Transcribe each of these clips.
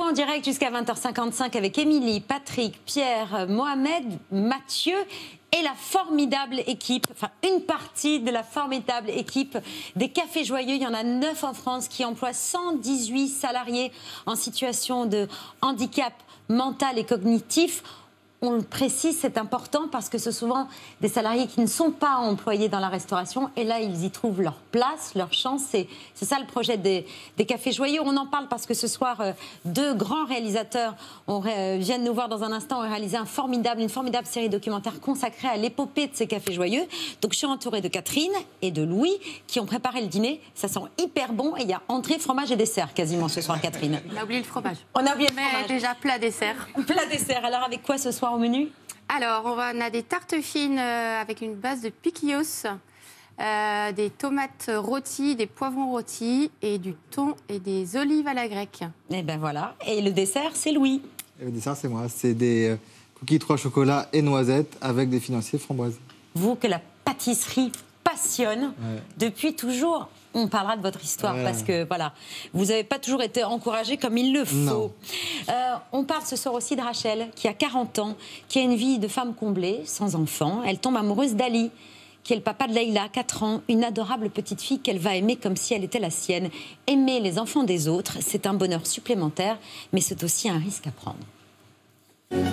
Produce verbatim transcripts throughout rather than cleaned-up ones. vous en direct jusqu'à vingt heures cinquante-cinq avec Émilie, Patrick, Pierre, Mohamed, Mathieu et la formidable équipe, enfin une partie de la formidable équipe des Cafés Joyeux. Il y en a neuf en France qui emploient cent dix-huit salariés en situation de handicap mental et cognitif. On le précise, c'est important parce que ce sont souvent des salariés qui ne sont pas employés dans la restauration. Et là, ils y trouvent leur place, leur chance. C'est ça le projet des, des Cafés Joyeux. On en parle parce que ce soir, euh, deux grands réalisateurs on, euh, viennent nous voir dans un instant. On a réalisé un formidable, une formidable série documentaire consacrée à l'épopée de ces Cafés Joyeux. Donc, je suis entourée de Catherine et de Louis qui ont préparé le dîner. Ça sent hyper bon. Et il y a entrée, fromage et dessert quasiment ce soir, Catherine. On a oublié le fromage. On a oublié le fromage. Mais déjà, plat dessert. Plat dessert. Alors, avec quoi ce soir au menu? Alors, on a des tartes fines avec une base de piquillos, euh, des tomates rôties, des poivrons rôtis et du thon et des olives à la grecque. Et ben voilà. Et le dessert, c'est Louis. Et le dessert, c'est moi. C'est des cookies trois chocolats et noisettes avec des financiers framboises. Vous, que la pâtisserie passionne, ouais, depuis toujours. On parlera de votre histoire, ouais, parce que voilà, vous n'avez pas toujours été encouragé comme il le faut. Euh, on parle ce soir aussi de Rachel, qui a quarante ans, qui a une vie de femme comblée, sans enfant. Elle tombe amoureuse d'Ali, qui est le papa de Leïla, quatre ans, une adorable petite fille qu'elle va aimer comme si elle était la sienne. Aimer les enfants des autres, c'est un bonheur supplémentaire, mais c'est aussi un risque à prendre.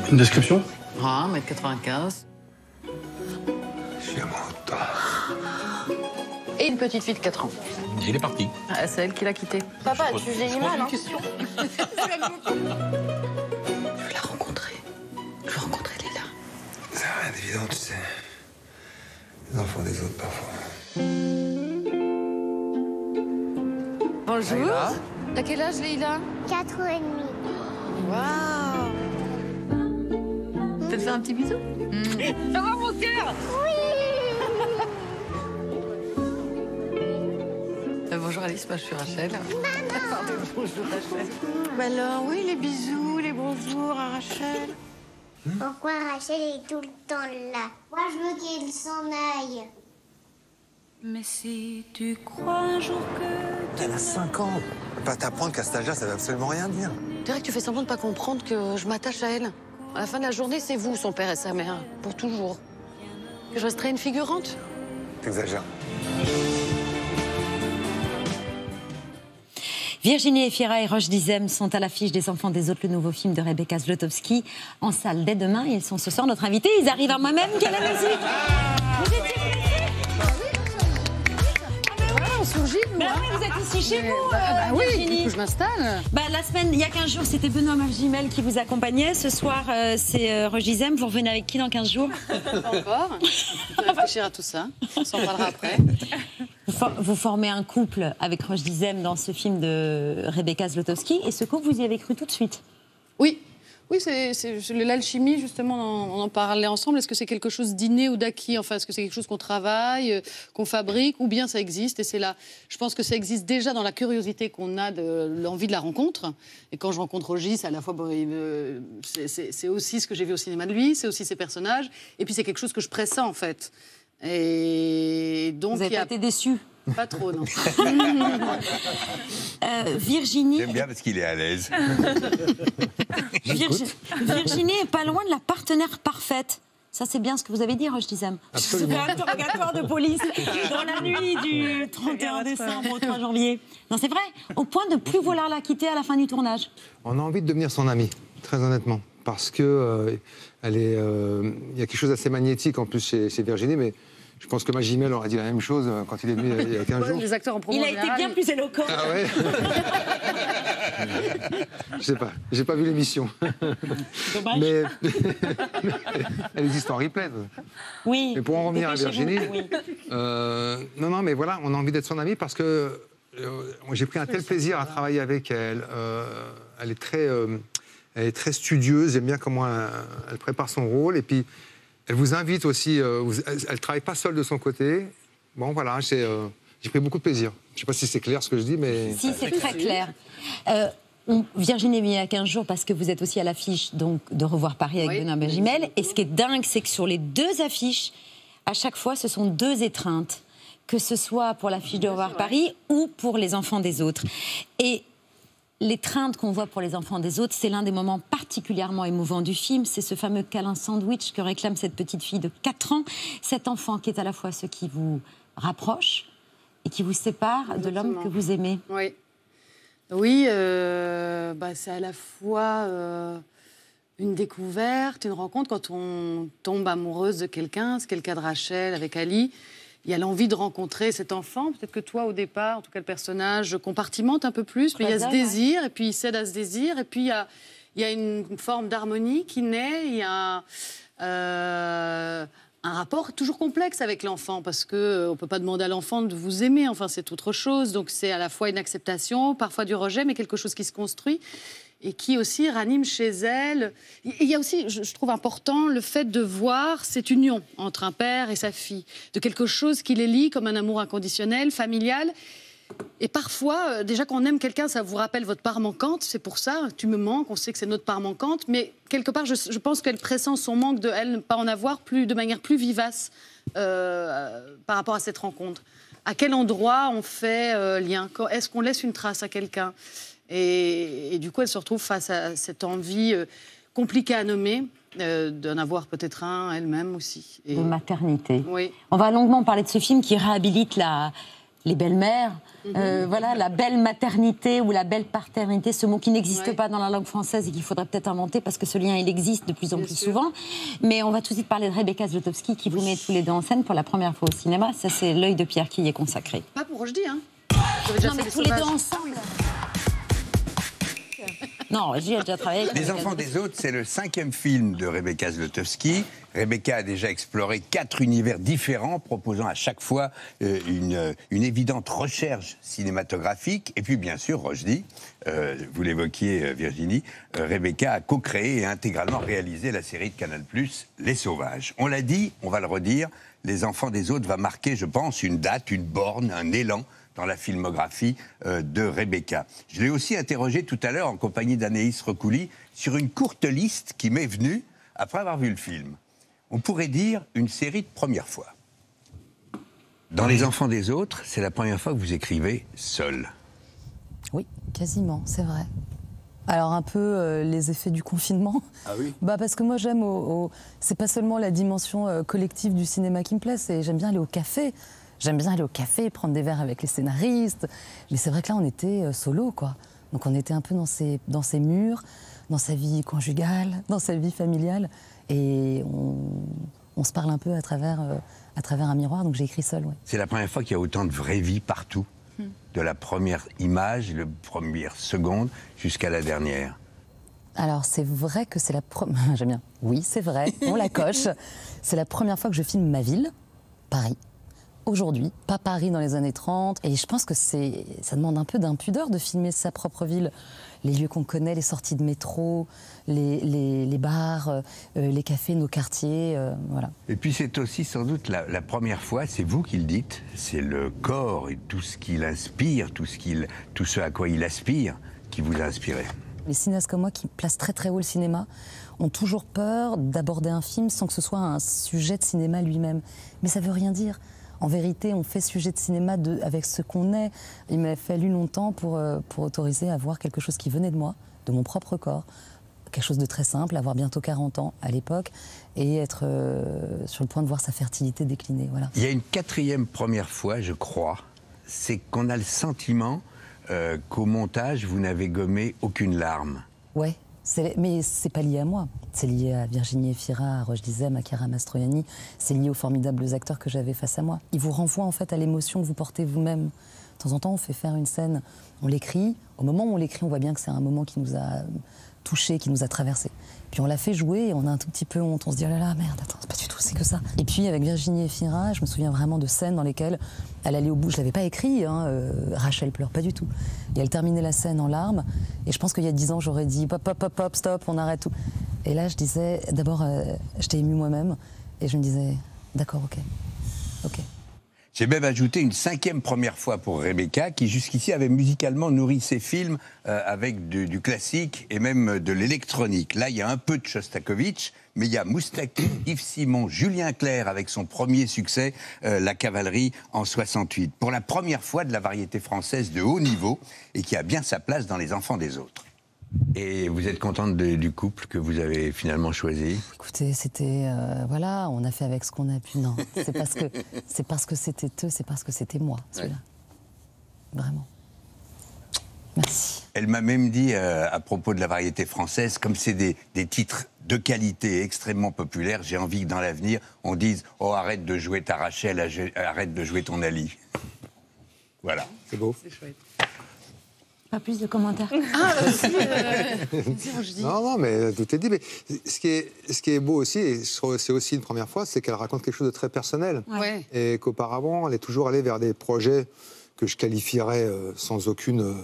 Une description ? Ah, un mètre quatre-vingt-quinze. Je suis amoureux de toi. Et une petite fille de quatre ans. Il est parti. Ah, c'est elle qui l'a quitté. Papa, tu es génial, hein. Je veux la rencontrer. Je veux rencontrer Léla. Ça n'a rien d'évident, tu sais. Les enfants des autres, parfois. Bonjour. Léla. T'as quel âge, Léla? Quatre ans et demi. Waouh. Peut-être faire un petit bisou? Mmh. Ça va, mon cœur? Oui. Bonjour Alice, moi je suis Rachel. Pardon, bonjour Rachel. Bah alors, oui, les bisous, les bonjours à Rachel. Pourquoi Rachel est tout le temps là? Moi je veux qu'elle s'en aille. Mais si tu crois un jour que... Elle a cinq ans. Pas t'apprendre qu'à cet âge-là, ça veut absolument rien dire. Tu dirais que tu fais semblant de pas comprendre que je m'attache à elle. À la fin de la journée, c'est vous, son père et sa mère, pour toujours. Que je resterai une figurante? T'exagères. Virginie Efira et Roschdy Zem sont à l'affiche des Enfants des Autres, le nouveau film de Rebecca Zlotowski, en salle dès demain. Ils sont ce soir notre invité. Ils arrivent à moi-même. Quelle est la musique? Vous étiez pressés? Voilà, on surgit, nous. Bah, oui, vous êtes ici chez mais, vous, bah, euh, bah, Virginie. Oui, du coup, je m'installe. Bah, la semaine, il y a quinze jours, c'était Benoît Magimel qui vous accompagnait. Ce soir, euh, c'est euh, Roschdy Zem. Vous revenez avec qui dans quinze jours? Pas encore. Je vais réfléchir à tout ça. On s'en parlera après. Vous formez un couple avec Roschdy Zem dans ce film de Rebecca Zlotowski. Et ce couple, vous y avez cru tout de suite? Oui. Oui, c'est l'alchimie, justement, on en parlait ensemble. Est-ce que c'est quelque chose d'inné ou d'acquis? Enfin, est-ce que c'est quelque chose qu'on travaille, qu'on fabrique, ou bien ça existe? Et c'est là, je pense que ça existe déjà dans la curiosité qu'on a de l'envie de la rencontre. Et quand je rencontre Roschdy, c'est à la fois, bon, c'est aussi ce que j'ai vu au cinéma de lui, c'est aussi ses personnages. Et puis c'est quelque chose que je pressens, en fait. Et donc, vous n'avez pas a... été déçu? Pas trop, non. euh, Virginie. J'aime bien parce qu'il est à l'aise. Virg... Virginie est pas loin de la partenaire parfaite. Ça, c'est bien ce que vous avez dit, Roschdy Zem. C'est un interrogatoire de police dans la nuit du trente et un décembre au trois janvier. Non, c'est vrai, au point de plus vouloir la quitter à la fin du tournage. On a envie de devenir son amie, très honnêtement. Parce que euh, elle est, euh, y a quelque chose d'assez magnétique en plus chez, chez Virginie, mais je pense que Magimel aurait dit la même chose quand il est venu il y a quinze jours. Les acteurs en promo, il a été bien plus éloquent. Ah ouais. Je sais pas, j'ai pas vu l'émission. Dommage. Mais elle existe en replay. Oui. Mais pour en revenir à Virginie, oui. euh, non non, mais voilà, on a envie d'être son amie parce que euh, j'ai pris un tel plaisir à travailler avec elle. Euh, elle est très euh, Elle est très studieuse, j'aime bien comment elle, elle prépare son rôle. Et puis, elle vous invite aussi, euh, vous, elle ne travaille pas seule de son côté. Bon, voilà, j'ai euh, pris beaucoup de plaisir. Je ne sais pas si c'est clair ce que je dis, mais... Si, c'est très clair. Euh, on, Virginie est venue il y a quinze jours parce que vous êtes aussi à l'affiche de Revoir Paris avec, oui, Benoît Magimel. Et ce qui est dingue, c'est que sur les deux affiches, à chaque fois, ce sont deux étreintes. Que ce soit pour l'affiche de Revoir Paris ou pour les Enfants des Autres. Et... l'étreinte qu'on voit pour Les enfants des autres, c'est l'un des moments particulièrement émouvants du film. C'est ce fameux câlin sandwich que réclame cette petite fille de quatre ans. Cet enfant qui est à la fois ce qui vous rapproche et qui vous sépare Exactement. de l'homme que vous aimez. Oui, oui euh, bah, c'est à la fois euh, une découverte, une rencontre. Quand on tombe amoureuse de quelqu'un, c'est le cas de Rachel avec Ali, il y a l'envie de rencontrer cet enfant. Peut-être que toi, au départ, en tout cas, le personnage compartimente un peu plus, Très mais il y a ce désir, ouais. et puis il cède à ce désir, et puis il y a, il y a une forme d'harmonie qui naît, il y a euh, un rapport toujours complexe avec l'enfant, parce qu'on ne peut pas demander à l'enfant de vous aimer, enfin, c'est autre chose. Donc c'est à la fois une acceptation, parfois du rejet, mais quelque chose qui se construit et qui aussi ranime chez elle. Il y a aussi, je trouve important, le fait de voir cette union entre un père et sa fille, de quelque chose qui les lie comme un amour inconditionnel, familial. Et parfois, déjà qu'on aime quelqu'un, ça vous rappelle votre part manquante, c'est pour ça, tu me manques, on sait que c'est notre part manquante, mais quelque part, je, je pense qu'elle pressent son manque de elle ne pas en avoir plus, de manière plus vivace euh, par rapport à cette rencontre. À quel endroit on fait euh, lien? Est-ce qu'on laisse une trace à quelqu'un? Et, et du coup, elle se retrouve face à cette envie euh, compliquée à nommer, euh, d'en avoir peut-être un elle-même aussi. Et... De maternité. Oui. On va longuement parler de ce film qui réhabilite la... les belles-mères, mm-hmm. euh, voilà, la belle maternité ou la belle paternité, ce mot qui n'existe ouais. pas dans la langue française et qu'il faudrait peut-être inventer parce que ce lien, il existe de plus en Bien plus sûr. souvent. Mais on va tout de suite parler de Rebecca Zlotowski qui oui. vous met tous les deux en scène pour la première fois au cinéma. Ça, c'est L'œil de Pierre qui y est consacré. Pas pour Roschdy, hein. Non, mais les tous les deux ensemble. Non, j'y ai déjà travaillé. Les enfants des autres, c'est le cinquième film de Rebecca Zlotowski. Rebecca a déjà exploré quatre univers différents, proposant à chaque fois euh, une, une évidente recherche cinématographique. Et puis, bien sûr, Roschdy, euh, vous l'évoquiez, Virginie, euh, Rebecca a co-créé et intégralement réalisé la série de Canal plus, Les sauvages. On l'a dit, on va le redire, Les enfants des autres va marquer, je pense, une date, une borne, un élan dans la filmographie euh, de Rebecca. Je l'ai aussi interrogée tout à l'heure en compagnie d'Anaïs Recouli sur une courte liste qui m'est venue après avoir vu le film. On pourrait dire une série de premières fois. Dans Les enfants des autres, c'est la première fois que vous écrivez seul. Oui, quasiment, c'est vrai. Alors un peu euh, les effets du confinement. Ah oui. Bah parce que moi j'aime au, au... c'est pas seulement la dimension euh, collective du cinéma qui me plaît, c'est j'aime bien aller au café. J'aime bien aller au café, prendre des verres avec les scénaristes. Mais c'est vrai que là, on était solo, quoi. Donc on était un peu dans ses, dans ses murs, dans sa vie conjugale, dans sa vie familiale. Et on, on se parle un peu à travers, à travers un miroir, donc j'ai écrit seule. Ouais. C'est la première fois qu'il y a autant de vraie vie partout. Mmh. De la première image, la première seconde, jusqu'à la dernière. Alors c'est vrai que c'est la première... J'aime bien. Oui, c'est vrai, on la coche. C'est la première fois que je filme ma ville, Paris. Aujourd'hui, pas Paris dans les années trente. Et je pense que c'est, ça demande un peu d'impudeur de filmer sa propre ville. Les lieux qu'on connaît, les sorties de métro, les, les, les bars, euh, les cafés, nos quartiers, euh, voilà. Et puis c'est aussi sans doute la, la première fois, c'est vous qui le dites, c'est le corps et tout ce qu'il inspire, tout ce, qu'il, tout ce à quoi il aspire qui vous a inspiré. Les cinéastes comme moi qui placent très très haut le cinéma ont toujours peur d'aborder un film sans que ce soit un sujet de cinéma lui-même. Mais ça veut rien dire. En vérité, on fait sujet de cinéma de, avec ce qu'on est. Il m'a fallu longtemps pour, euh, pour autoriser à voir quelque chose qui venait de moi, de mon propre corps. Quelque chose de très simple, avoir bientôt quarante ans à l'époque et être euh, sur le point de voir sa fertilité décliner. Voilà. Il y a une quatrième première fois, je crois, c'est qu'on a le sentiment euh, qu'au montage, vous n'avez gommé aucune larme. Ouais. Mais c'est pas lié à moi, c'est lié à Virginie Efira, à Roschdy Zem, à Chiara Mastroianni, c'est lié aux formidables acteurs que j'avais face à moi. Ils vous renvoient en fait à l'émotion que vous portez vous-même. De temps en temps, on fait faire une scène, on l'écrit, au moment où on l'écrit, on voit bien que c'est un moment qui nous a touchés, qui nous a traversés. Puis on l'a fait jouer et on a un tout petit peu honte, on se dit « oh là là, merde, attends, c'est pas du tout, c'est que ça ». Et puis avec Virginie Efira, je me souviens vraiment de scènes dans lesquelles elle allait au bout, je l'avais pas écrit, hein, euh, Rachel pleure pas du tout. Et elle terminait la scène en larmes et je pense qu'il y a dix ans, j'aurais dit « pop, pop, pop, pop, stop, on arrête tout ». Et là, je disais, d'abord, euh, j'étais émue moi-même et je me disais « d'accord, ok, ok ». J'ai même ajouté une cinquième première fois pour Rebecca, qui jusqu'ici avait musicalement nourri ses films euh, avec du, du classique et même de l'électronique. Là, il y a un peu de Shostakovich, mais il y a Moustaki, Yves Simon, Julien Clerc avec son premier succès, euh, La Cavalerie en soixante-huit. Pour la première fois de la variété française de haut niveau et qui a bien sa place dans Les enfants des autres. Et vous êtes contente de, du couple que vous avez finalement choisi? Écoutez, c'était... Euh, voilà, on a fait avec ce qu'on a pu. Non, c'est parce que c'est parce que c'était eux, c'est parce que c'était moi, celui-là. Ouais. Vraiment. Merci. Elle m'a même dit, euh, à propos de la variété française, comme c'est des, des titres de qualité extrêmement populaires, j'ai envie que dans l'avenir, on dise « Oh, arrête de jouer ta Rachel, arrête de jouer ton Ali. » Voilà. C'est beau. C'est chouette. Pas plus de commentaires. Ah, aussi, euh, Roschdy. Non, non, mais tout est dit. Mais ce qui est, ce qui est beau aussi, et c'est aussi une première fois, c'est qu'elle raconte quelque chose de très personnel. Ouais. Et qu'auparavant, elle est toujours allée vers des projets que je qualifierais euh, sans aucune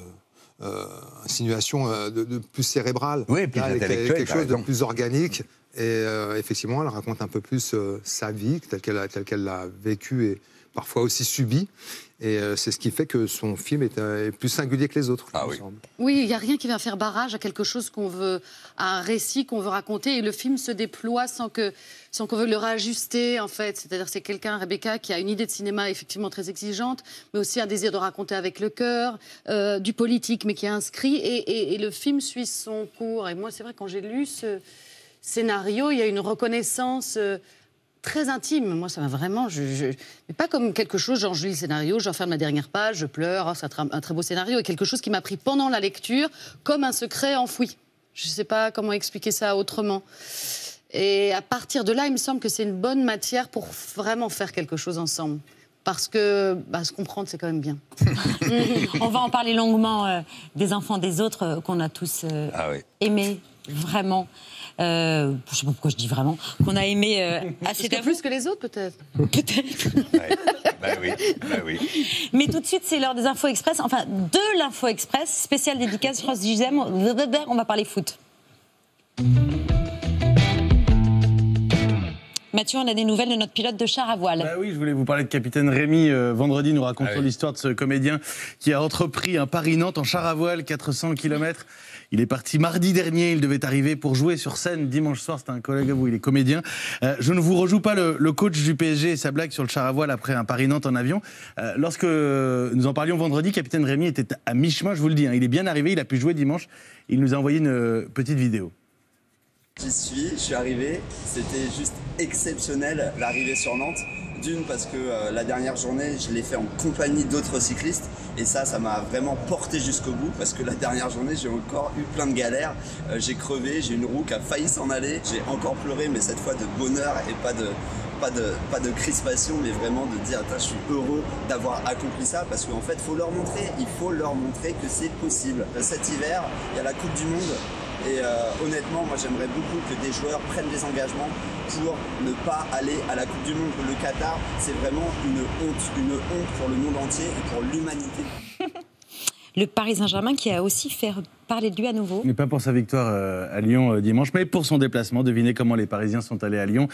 euh, insinuation euh, de, de plus cérébrale. Oui, plus intellectuelle. Quelque chose de plus organique. Et euh, effectivement, elle raconte un peu plus euh, sa vie, telle qu'elle telle qu'elle l'a vécue et parfois aussi subie. Et euh, c'est ce qui fait que son film est, euh, est plus singulier que les autres. Ah oui. Oui, il n'y a rien qui vient faire barrage à quelque chose qu'on veut, à un récit qu'on veut raconter. Et le film se déploie sans que, sans qu'on veuille le réajuster, en fait. C'est-à-dire, c'est quelqu'un, Rebecca, qui a une idée de cinéma effectivement très exigeante, mais aussi un désir de raconter avec le cœur, euh, du politique, mais qui est inscrit. Et, et, et le film suit son cours. Et moi, c'est vrai, quand j'ai lu ce scénario, il y a une reconnaissance... Euh, très intime. Moi, ça m'a vraiment... Je, je... Mais pas comme quelque chose, genre je lis le scénario, j'enferme la dernière page, je pleure, oh, c'est un très beau scénario. Et quelque chose qui m'a pris pendant la lecture comme un secret enfoui. Je ne sais pas comment expliquer ça autrement. Et à partir de là, il me semble que c'est une bonne matière pour vraiment faire quelque chose ensemble. Parce que bah, se comprendre, c'est quand même bien. On va en parler longuement euh, des enfants des autres euh, qu'on a tous euh, ah oui. aimés, vraiment. Euh, je ne sais pas pourquoi je dis vraiment, qu'on a aimé euh, assez que plus que les autres, peut-être. Peut-être. Ouais. Bah oui. Bah oui. Mais tout de suite, c'est l'heure des infos express, enfin de l'info express, spéciale dédicace Roschdy Zem. On va parler foot. Mathieu, on a des nouvelles de notre pilote de char à voile. Bah oui, je voulais vous parler de capitaine Rémy. Euh, vendredi, nous racontons ah oui. l'histoire de ce comédien qui a entrepris un Paris-Nantes en char à voile, quatre cents kilomètres. Il est parti mardi dernier, il devait arriver pour jouer sur scène dimanche soir, c'est un collègue à vous, il est comédien. Euh, je ne vous rejoue pas le, le coach du P S G et sa blague sur le char à voile après un Paris-Nantes en avion. Euh, lorsque nous en parlions vendredi, capitaine Rémy était à mi-chemin, je vous le dis, hein, il est bien arrivé, il a pu jouer dimanche, il nous a envoyé une petite vidéo. J'y suis, je suis arrivé, c'était juste exceptionnel l'arrivée sur Nantes. D'une parce que euh, la dernière journée je l'ai fait en compagnie d'autres cyclistes et ça ça m'a vraiment porté jusqu'au bout parce que la dernière journée j'ai encore eu plein de galères, euh, j'ai crevé, j'ai une roue qui a failli s'en aller, j'ai encore pleuré mais cette fois de bonheur et pas de, pas de, pas de crispation mais vraiment de dire je suis heureux d'avoir accompli ça parce qu'en fait faut leur montrer, il faut leur montrer que c'est possible. Cet hiver il y a la Coupe du Monde. Et euh, honnêtement, moi j'aimerais beaucoup que des joueurs prennent des engagements pour ne pas aller à la Coupe du Monde. Le Qatar, c'est vraiment une honte, une honte pour le monde entier et pour l'humanité. Le Paris Saint-Germain qui a aussi fait parler de lui à nouveau. Mais pas pour sa victoire à Lyon dimanche, mais pour son déplacement. Devinez comment les Parisiens sont allés à Lyon.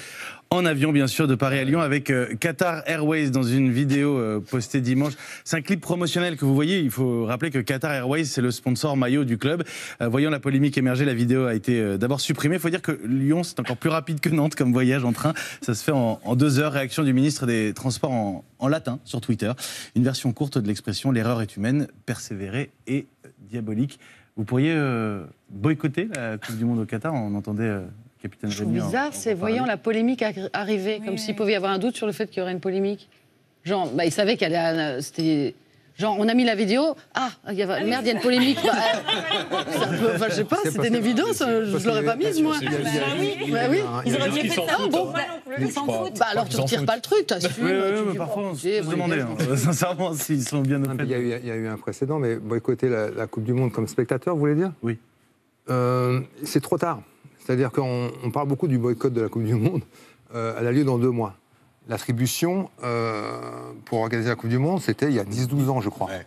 En avion, bien sûr, de Paris à Lyon, avec Qatar Airways dans une vidéo postée dimanche. C'est un clip promotionnel que vous voyez. Il faut rappeler que Qatar Airways, c'est le sponsor maillot du club. Voyant la polémique émerger, la vidéo a été d'abord supprimée. Il faut dire que Lyon, c'est encore plus rapide que Nantes comme voyage en train. Ça se fait en, en deux heures. Réaction du ministre des Transports en, en latin sur Twitter. Une version courte de l'expression « L'erreur est humaine, persévérer ». Et diabolique. Vous pourriez euh, boycotter la Coupe du Monde au Qatar. On entendait euh, capitaine Rémy. C'est bizarre, c'est voyant la polémique arriver, oui, comme oui. s'il pouvait y avoir un doute sur le fait qu'il y aurait une polémique. Genre, bah, il savait qu'elle euh, c'était. Genre, on a mis la vidéo. Ah, il y avait, merde, il y a une polémique. Bah, euh, enfin, je sais pas, c'était une évidence. Je ne l'aurais pas mise, moi. Bah oui. Ils auraient dû faire ça. Bon, ils s'en foutent. Bah alors, tu ne retires pas le truc, t'as su. Parfois, on se demandait, sincèrement, s'ils sont bien au fait. Il y a eu un précédent, mais boycotter la Coupe du Monde comme spectateur, vous voulez dire ? Oui. C'est trop tard. C'est-à-dire qu'on parle beaucoup du boycott de la Coupe du Monde. Elle a lieu dans deux mois. L'attribution euh, pour organiser la Coupe du Monde, c'était il y a dix douze ans, je crois. Ouais.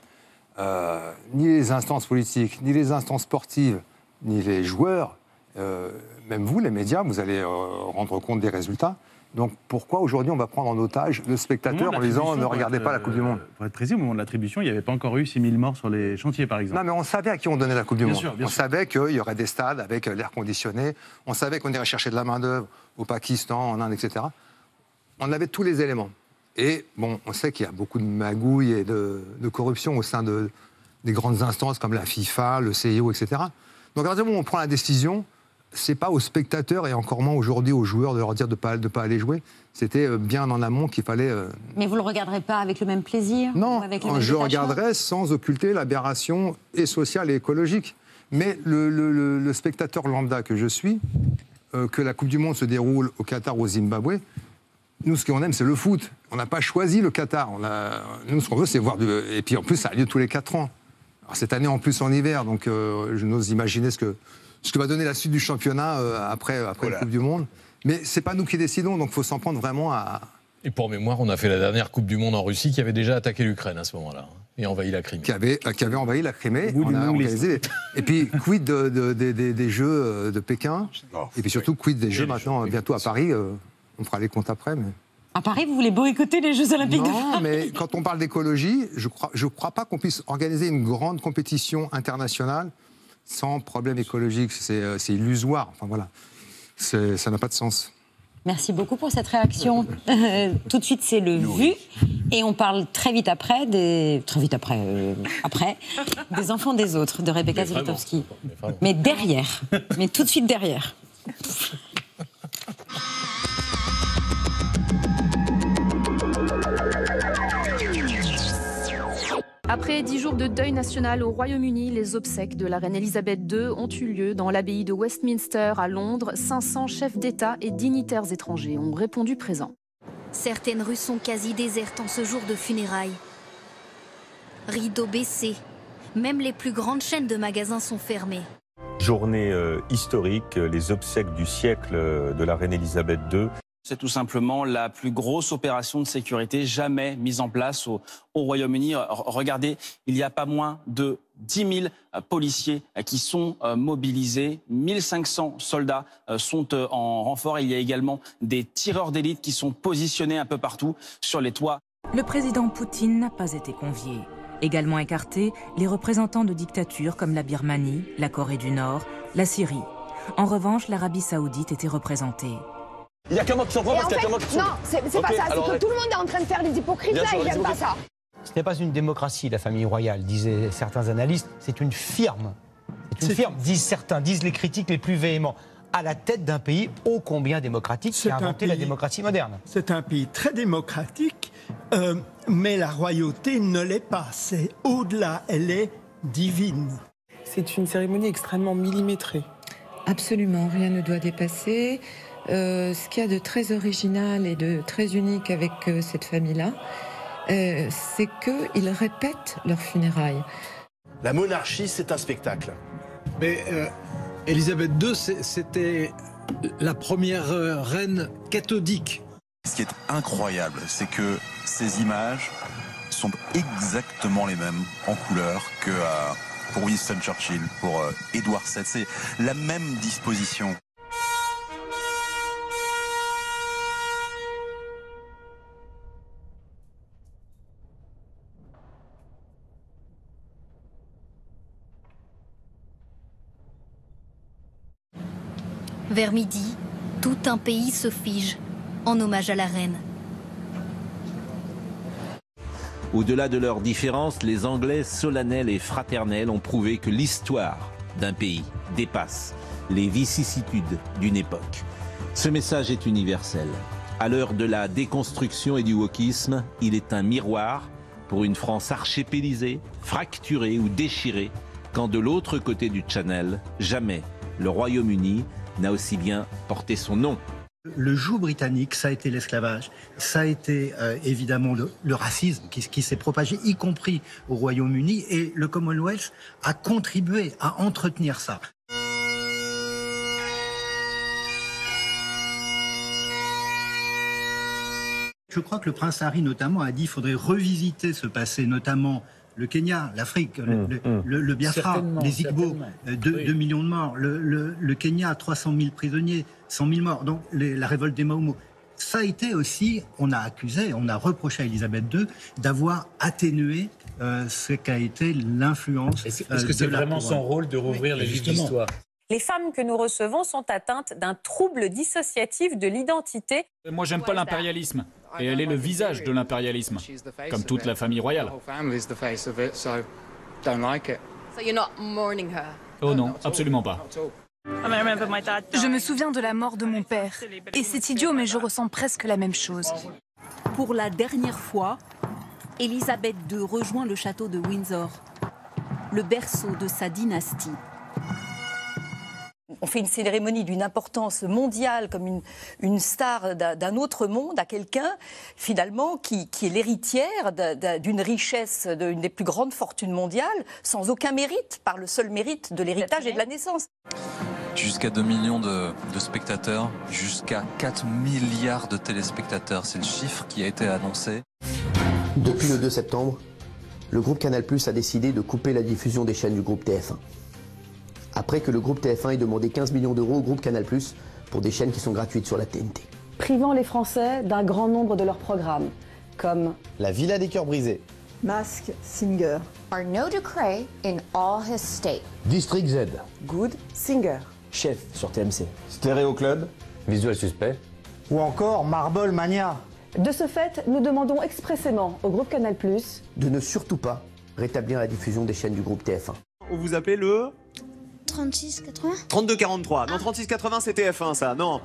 Euh, ni les instances politiques, ni les instances sportives, ni les joueurs, euh, même vous, les médias, vous allez euh, rendre compte des résultats. Donc pourquoi aujourd'hui on va prendre en otage le spectateur en disant ne regardez pas la Coupe du Monde ? Pour être précis, au moment de l'attribution, il n'y avait pas encore eu six mille morts sur les chantiers par exemple. Non mais on savait à qui on donnait la Coupe du Monde. On savait qu'il y aurait des stades avec l'air conditionné, on savait qu'on irait chercher de la main-d'œuvre au Pakistan, en Inde, et cetera. On avait tous les éléments. Et bon, on sait qu'il y a beaucoup de magouilles et de, de corruption au sein de, des grandes instances comme la FIFA, le C I O, et cetera. Donc à partir du moment où on prend la décision, c'est pas aux spectateurs et encore moins aujourd'hui aux joueurs de leur dire de ne pas, de pas aller jouer. C'était bien en amont qu'il fallait... Euh... Mais vous ne le regarderez pas avec le même plaisir? Non, avec le je regarderai sans occulter l'aberration et sociale et écologique. Mais le, le, le, le spectateur lambda que je suis, euh, que la Coupe du Monde se déroule au Qatar ou au Zimbabwe, nous, ce qu'on aime, c'est le foot. On n'a pas choisi le Qatar. On a... Nous, ce qu'on veut, c'est voir... Du... Et puis, en plus, ça a lieu tous les quatre ans. Alors, cette année, en plus, en hiver. Donc, euh, je n'ose imaginer ce que... ce que va donner la suite du championnat euh, après, après voilà. la Coupe du Monde. Mais ce n'est pas nous qui décidons, donc il faut s'en prendre vraiment à... Et pour mémoire, on a fait la dernière Coupe du Monde en Russie qui avait déjà attaqué l'Ukraine à ce moment-là et envahi la Crimée. Qui avait, qui avait envahi la Crimée. On a organisé... Et puis, quid de, de, de, de, des Jeux de Pékin oh, et puis surtout, quid des Jeux maintenant, jeux, bientôt à Paris euh... On fera les comptes après. Mais... À Paris, vous voulez boycotter les Jeux Olympiques de Paris ? Non, mais quand on parle d'écologie, je ne crois, je crois pas qu'on puisse organiser une grande compétition internationale sans problème écologique. C'est, c'est illusoire. Enfin, voilà. C'est, ça n'a pas de sens. Merci beaucoup pour cette réaction. Tout de suite, c'est le vu. Et on parle très vite après, des... très vite après, euh... après, des enfants des autres, de Rebecca Zlotowski. Mais, mais derrière, mais tout de suite derrière. Après dix jours de deuil national au Royaume-Uni, les obsèques de la reine Élisabeth deux ont eu lieu dans l'abbaye de Westminster à Londres. cinq cents chefs d'État et dignitaires étrangers ont répondu présents. Certaines rues sont quasi désertes en ce jour de funérailles. Rideaux baissés, même les plus grandes chaînes de magasins sont fermées. Journée euh, historique, les obsèques du siècle de la reine Élisabeth deux. C'est tout simplement la plus grosse opération de sécurité jamais mise en place au, au Royaume-Uni. Regardez, il n'y a pas moins de dix mille policiers qui sont mobilisés, mille cinq cents soldats sont en renfort. Il y a également des tireurs d'élite qui sont positionnés un peu partout sur les toits. Le président Poutine n'a pas été convié. Également écartés, les représentants de dictatures comme la Birmanie, la Corée du Nord, la Syrie. En revanche, l'Arabie Saoudite était représentée. Il n'y a qu'un mot qui s'en prend parce qu'il y a qu'un mot qui s'en prend. Non, c'est, c'est okay, pas ça, c'est alors, que tout le monde est en train de faire des hypocrites là, ils n'aiment pas ça. Ce n'est pas une démocratie, la famille royale, disaient certains analystes, c'est une firme. C'est une c'est... firme, disent certains, disent les critiques les plus véhéments, à la tête d'un pays ô combien démocratique c'est qui a inventé pays, la démocratie moderne. C'est un pays très démocratique, euh, mais la royauté ne l'est pas, c'est au-delà, elle est divine. C'est une cérémonie extrêmement millimétrée. Absolument, rien ne doit dépasser. Euh, ce qu'il y a de très original et de très unique avec euh, cette famille-là, euh, c'est qu'ils répètent leurs funérailles. La monarchie, c'est un spectacle. Mais euh, Élisabeth deux, c'était la première euh, reine cathodique. Ce qui est incroyable, c'est que ces images sont exactement les mêmes en couleur que euh, pour Winston Churchill, pour euh, Édouard sept. C'est la même disposition. Vers midi, tout un pays se fige en hommage à la reine. Au-delà de leurs différences, les Anglais solennels et fraternels ont prouvé que l'histoire d'un pays dépasse les vicissitudes d'une époque. Ce message est universel. À l'heure de la déconstruction et du wokisme, il est un miroir pour une France archipélisée, fracturée ou déchirée, quand de l'autre côté du Channel, jamais le Royaume-Uni n'a aussi bien porté son nom. Le joug britannique, ça a été l'esclavage, ça a été euh, évidemment le, le racisme qui, qui s'est propagé, y compris au Royaume-Uni, et le Commonwealth a contribué à entretenir ça. Je crois que le prince Harry notamment a dit qu'il faudrait revisiter ce passé, notamment le Kenya, l'Afrique, le, mmh, mmh. le, le Biafra, les Igbo, deux, oui. deux millions de morts, le, le, le Kenya, trois cent mille prisonniers, cent mille morts, donc les, la révolte des Maomo. Ça a été aussi, on a accusé, on a reproché à Élisabeth deux d'avoir atténué euh, ce qu'a été l'influence. Est-ce euh, que c'est vraiment couronne. Son rôle de rouvrir les livres d'histoire? Les femmes que nous recevons sont atteintes d'un trouble dissociatif de l'identité. Moi, j'aime pas l'impérialisme. Et elle est le visage de l'impérialisme, comme toute la famille royale. Oh non, absolument pas. Je me souviens de la mort de mon père. Et c'est idiot, mais je ressens presque la même chose. Pour la dernière fois, Élisabeth deux rejoint le château de Windsor, le berceau de sa dynastie. On fait une cérémonie d'une importance mondiale, comme une, une star d'un autre monde, à quelqu'un, finalement, qui, qui est l'héritière d'une richesse, d'une des plus grandes fortunes mondiales, sans aucun mérite, par le seul mérite de l'héritage et de la naissance. Jusqu'à deux millions de, de spectateurs, jusqu'à quatre milliards de téléspectateurs. C'est le chiffre qui a été annoncé. Depuis le deux septembre, le groupe Canal plus a décidé de couper la diffusion des chaînes du groupe T F un. Après que le groupe T F un ait demandé quinze millions d'euros au groupe Canal plus pour des chaînes qui sont gratuites sur la T N T. Privant les Français d'un grand nombre de leurs programmes, comme La Villa des Cœurs Brisés, Mask Singer, Arnaud de Cray in all his state, District Z, Good Singer, Chef sur T M C, Stéréo Club, Visuel Suspect, ou encore Marble Mania. De ce fait, nous demandons expressément au groupe Canal plus de ne surtout pas rétablir la diffusion des chaînes du groupe T F un. On vous appelle le... trente-six quatre-vingts trente-deux quarante-trois. Non, trente-six quatre-vingts, c'est T F un, ça, non.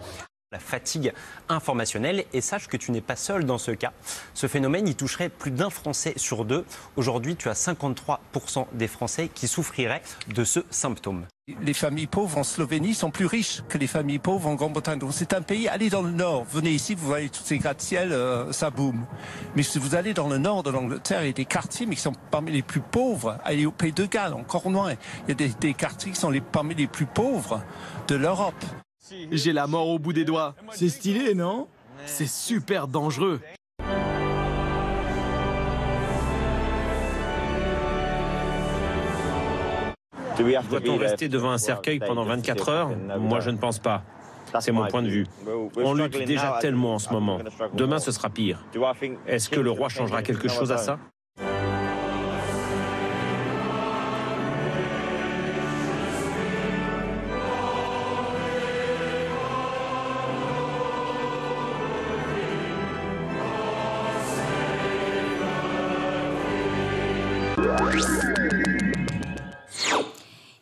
La fatigue informationnelle, et sache que tu n'es pas seul dans ce cas. Ce phénomène, il toucherait plus d'un Français sur deux. Aujourd'hui, tu as cinquante-trois pour cent des Français qui souffriraient de ce symptôme. Les familles pauvres en Slovénie sont plus riches que les familles pauvres en Grande-Bretagne. Donc c'est un pays, allez dans le nord, venez ici, vous voyez tous ces gratte-ciel, euh, ça boum. Mais si vous allez dans le nord de l'Angleterre, il y a des quartiers mais qui sont parmi les plus pauvres. Allez au Pays de Galles, en Cornouailles, il y a des, des quartiers qui sont les, parmi les plus pauvres de l'Europe. J'ai la mort au bout des doigts. C'est stylé, non? C'est super dangereux. Doit-on rester devant un cercueil pendant vingt-quatre heures? Moi, je ne pense pas. C'est mon point de vue. On lutte déjà tellement en ce moment. Demain, ce sera pire. Est-ce que le roi changera quelque chose à ça?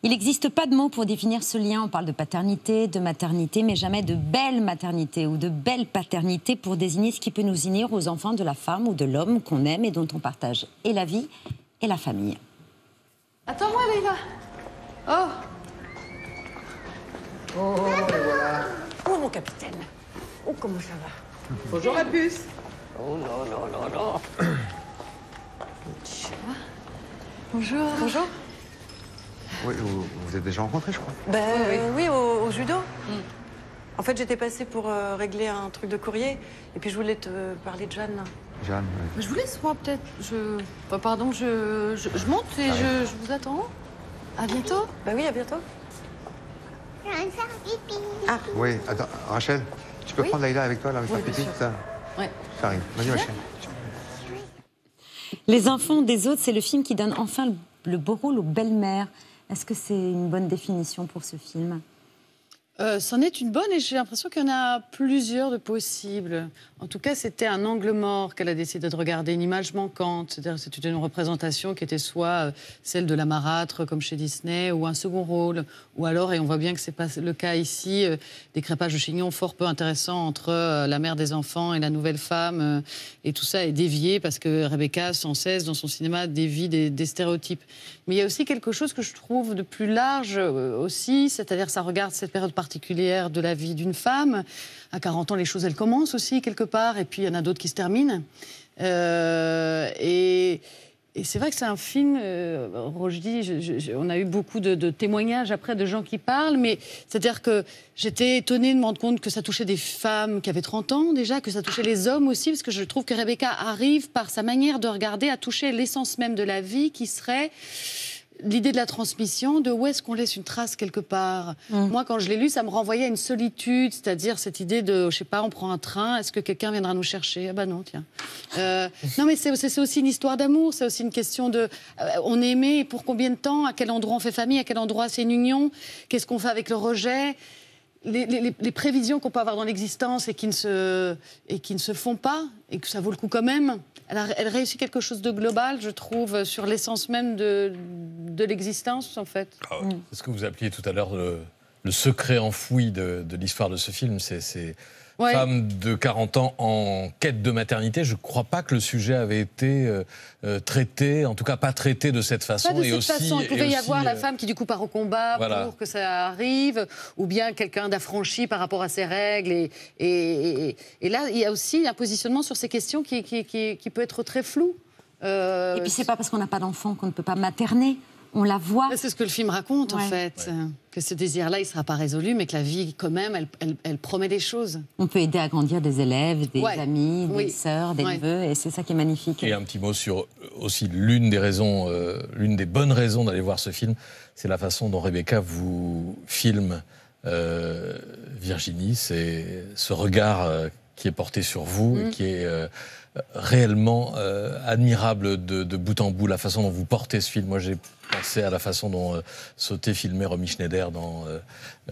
Il n'existe pas de mots pour définir ce lien. On parle de paternité, de maternité, mais jamais de belle maternité ou de belle paternité pour désigner ce qui peut nous unir aux enfants de la femme ou de l'homme qu'on aime et dont on partage et la vie et la famille. Attends-moi, Leïla. Oh. Oh, et voilà. Oh, mon capitaine. Oh, comment ça va? Bonjour, la puce. Oh, non, non, non, non. Bonjour. Bonjour. Oui, vous vous êtes déjà rencontrés, je crois. Ben, oui, oui. oui au, au judo. Mm. En fait, j'étais passée pour euh, régler un truc de courrier, et puis je voulais te euh, parler de Jeanne. Jeanne, oui. Je vous laisse, moi, peut-être. Je... Bah, pardon, je, je, je monte et je, je vous attends. À bientôt. Ben oui, à bientôt. Ah. Oui, attends, Rachel, tu peux oui. prendre Laïla avec toi, là, avec oui, ta pépite, ça. Ouais. Ça arrive. Vas-y, Rachel. Les enfants des autres, c'est le film qui donne enfin le beau rôle aux belles-mères. Est-ce que c'est une bonne définition pour ce film? euh, C'en est une bonne et j'ai l'impression qu'il y en a plusieurs de possibles. En tout cas, c'était un angle mort qu'elle a décidé de regarder, une image manquante. C'est-à-dire que c'était une représentation qui était soit celle de la marâtre, comme chez Disney, ou un second rôle, ou alors, et on voit bien que ce n'est pas le cas ici, des crépages de chignons fort peu intéressants entre la mère des enfants et la nouvelle femme. Et tout ça est dévié parce que Rebecca, sans cesse, dans son cinéma, dévie des, des stéréotypes. Mais il y a aussi quelque chose que je trouve de plus large aussi, c'est-à-dire que ça regarde cette période particulière de la vie d'une femme. À quarante ans, les choses, elles commencent aussi, quelque part, et puis il y en a d'autres qui se terminent. Euh, et et c'est vrai que c'est un film, euh, Roschdy, je, je, on a eu beaucoup de, de témoignages après de gens qui parlent, mais c'est-à-dire que j'étais étonnée de me rendre compte que ça touchait des femmes qui avaient trente ans déjà, que ça touchait les hommes aussi, parce que je trouve que Rebecca arrive, par sa manière de regarder, à toucher l'essence même de la vie qui serait... l'idée de la transmission, de où est-ce qu'on laisse une trace quelque part. Mmh. Moi, quand je l'ai lu, ça me renvoyait à une solitude, c'est-à-dire cette idée de, je sais pas, on prend un train, est-ce que quelqu'un viendra nous chercher? Ah ben non, tiens. Euh, non, mais c'est, c'est aussi une histoire d'amour, c'est aussi une question de, euh, on est aimé, pour combien de temps, à quel endroit on fait famille, à quel endroit c'est une union, qu'est-ce qu'on fait avec le rejet, les, les, les prévisions qu'on peut avoir dans l'existence et qui ne se, et qui ne se font pas, et que ça vaut le coup quand même. Elle, a, elle réussit quelque chose de global, je trouve, sur l'essence même de, de l'existence, en fait. Ah ouais. C'est ce que vous appeliez tout à l'heure le, le secret enfoui de, de l'histoire de ce film. C'est, c'est ouais. Femme de quarante ans en quête de maternité. Je ne crois pas que le sujet avait été euh, traité, en tout cas pas traité de cette façon. Pas de et cette aussi, façon. Il pouvait y aussi, avoir euh... la femme qui, du coup, part au combat voilà. pour que ça arrive, ou bien quelqu'un d'affranchi par rapport à ses règles. Et, et, et, et là, il y a aussi un positionnement sur ces questions qui, qui, qui, qui peut être très flou. Euh... Et puis, ce n'est pas parce qu'on n'a pas d'enfant qu'on ne peut pas materner. On la voit. C'est ce que le film raconte, ouais. en fait. Ouais. Que ce désir-là, il ne sera pas résolu, mais que la vie, quand même, elle, elle, elle promet des choses. On peut aider à grandir des élèves, des ouais. amis, des oui. sœurs, des ouais. neveux, et c'est ça qui est magnifique. Et un petit mot sur aussi l'une des raisons, euh, l'une des bonnes raisons d'aller voir ce film, c'est la façon dont Rebecca vous filme euh, Virginie. C'est ce regard euh, qui est porté sur vous, mmh. et qui est... Euh, réellement euh, admirable de, de bout en bout, la façon dont vous portez ce film. Moi, j'ai pensé à la façon dont euh, sautait filmait Romy Schneider dans... Euh,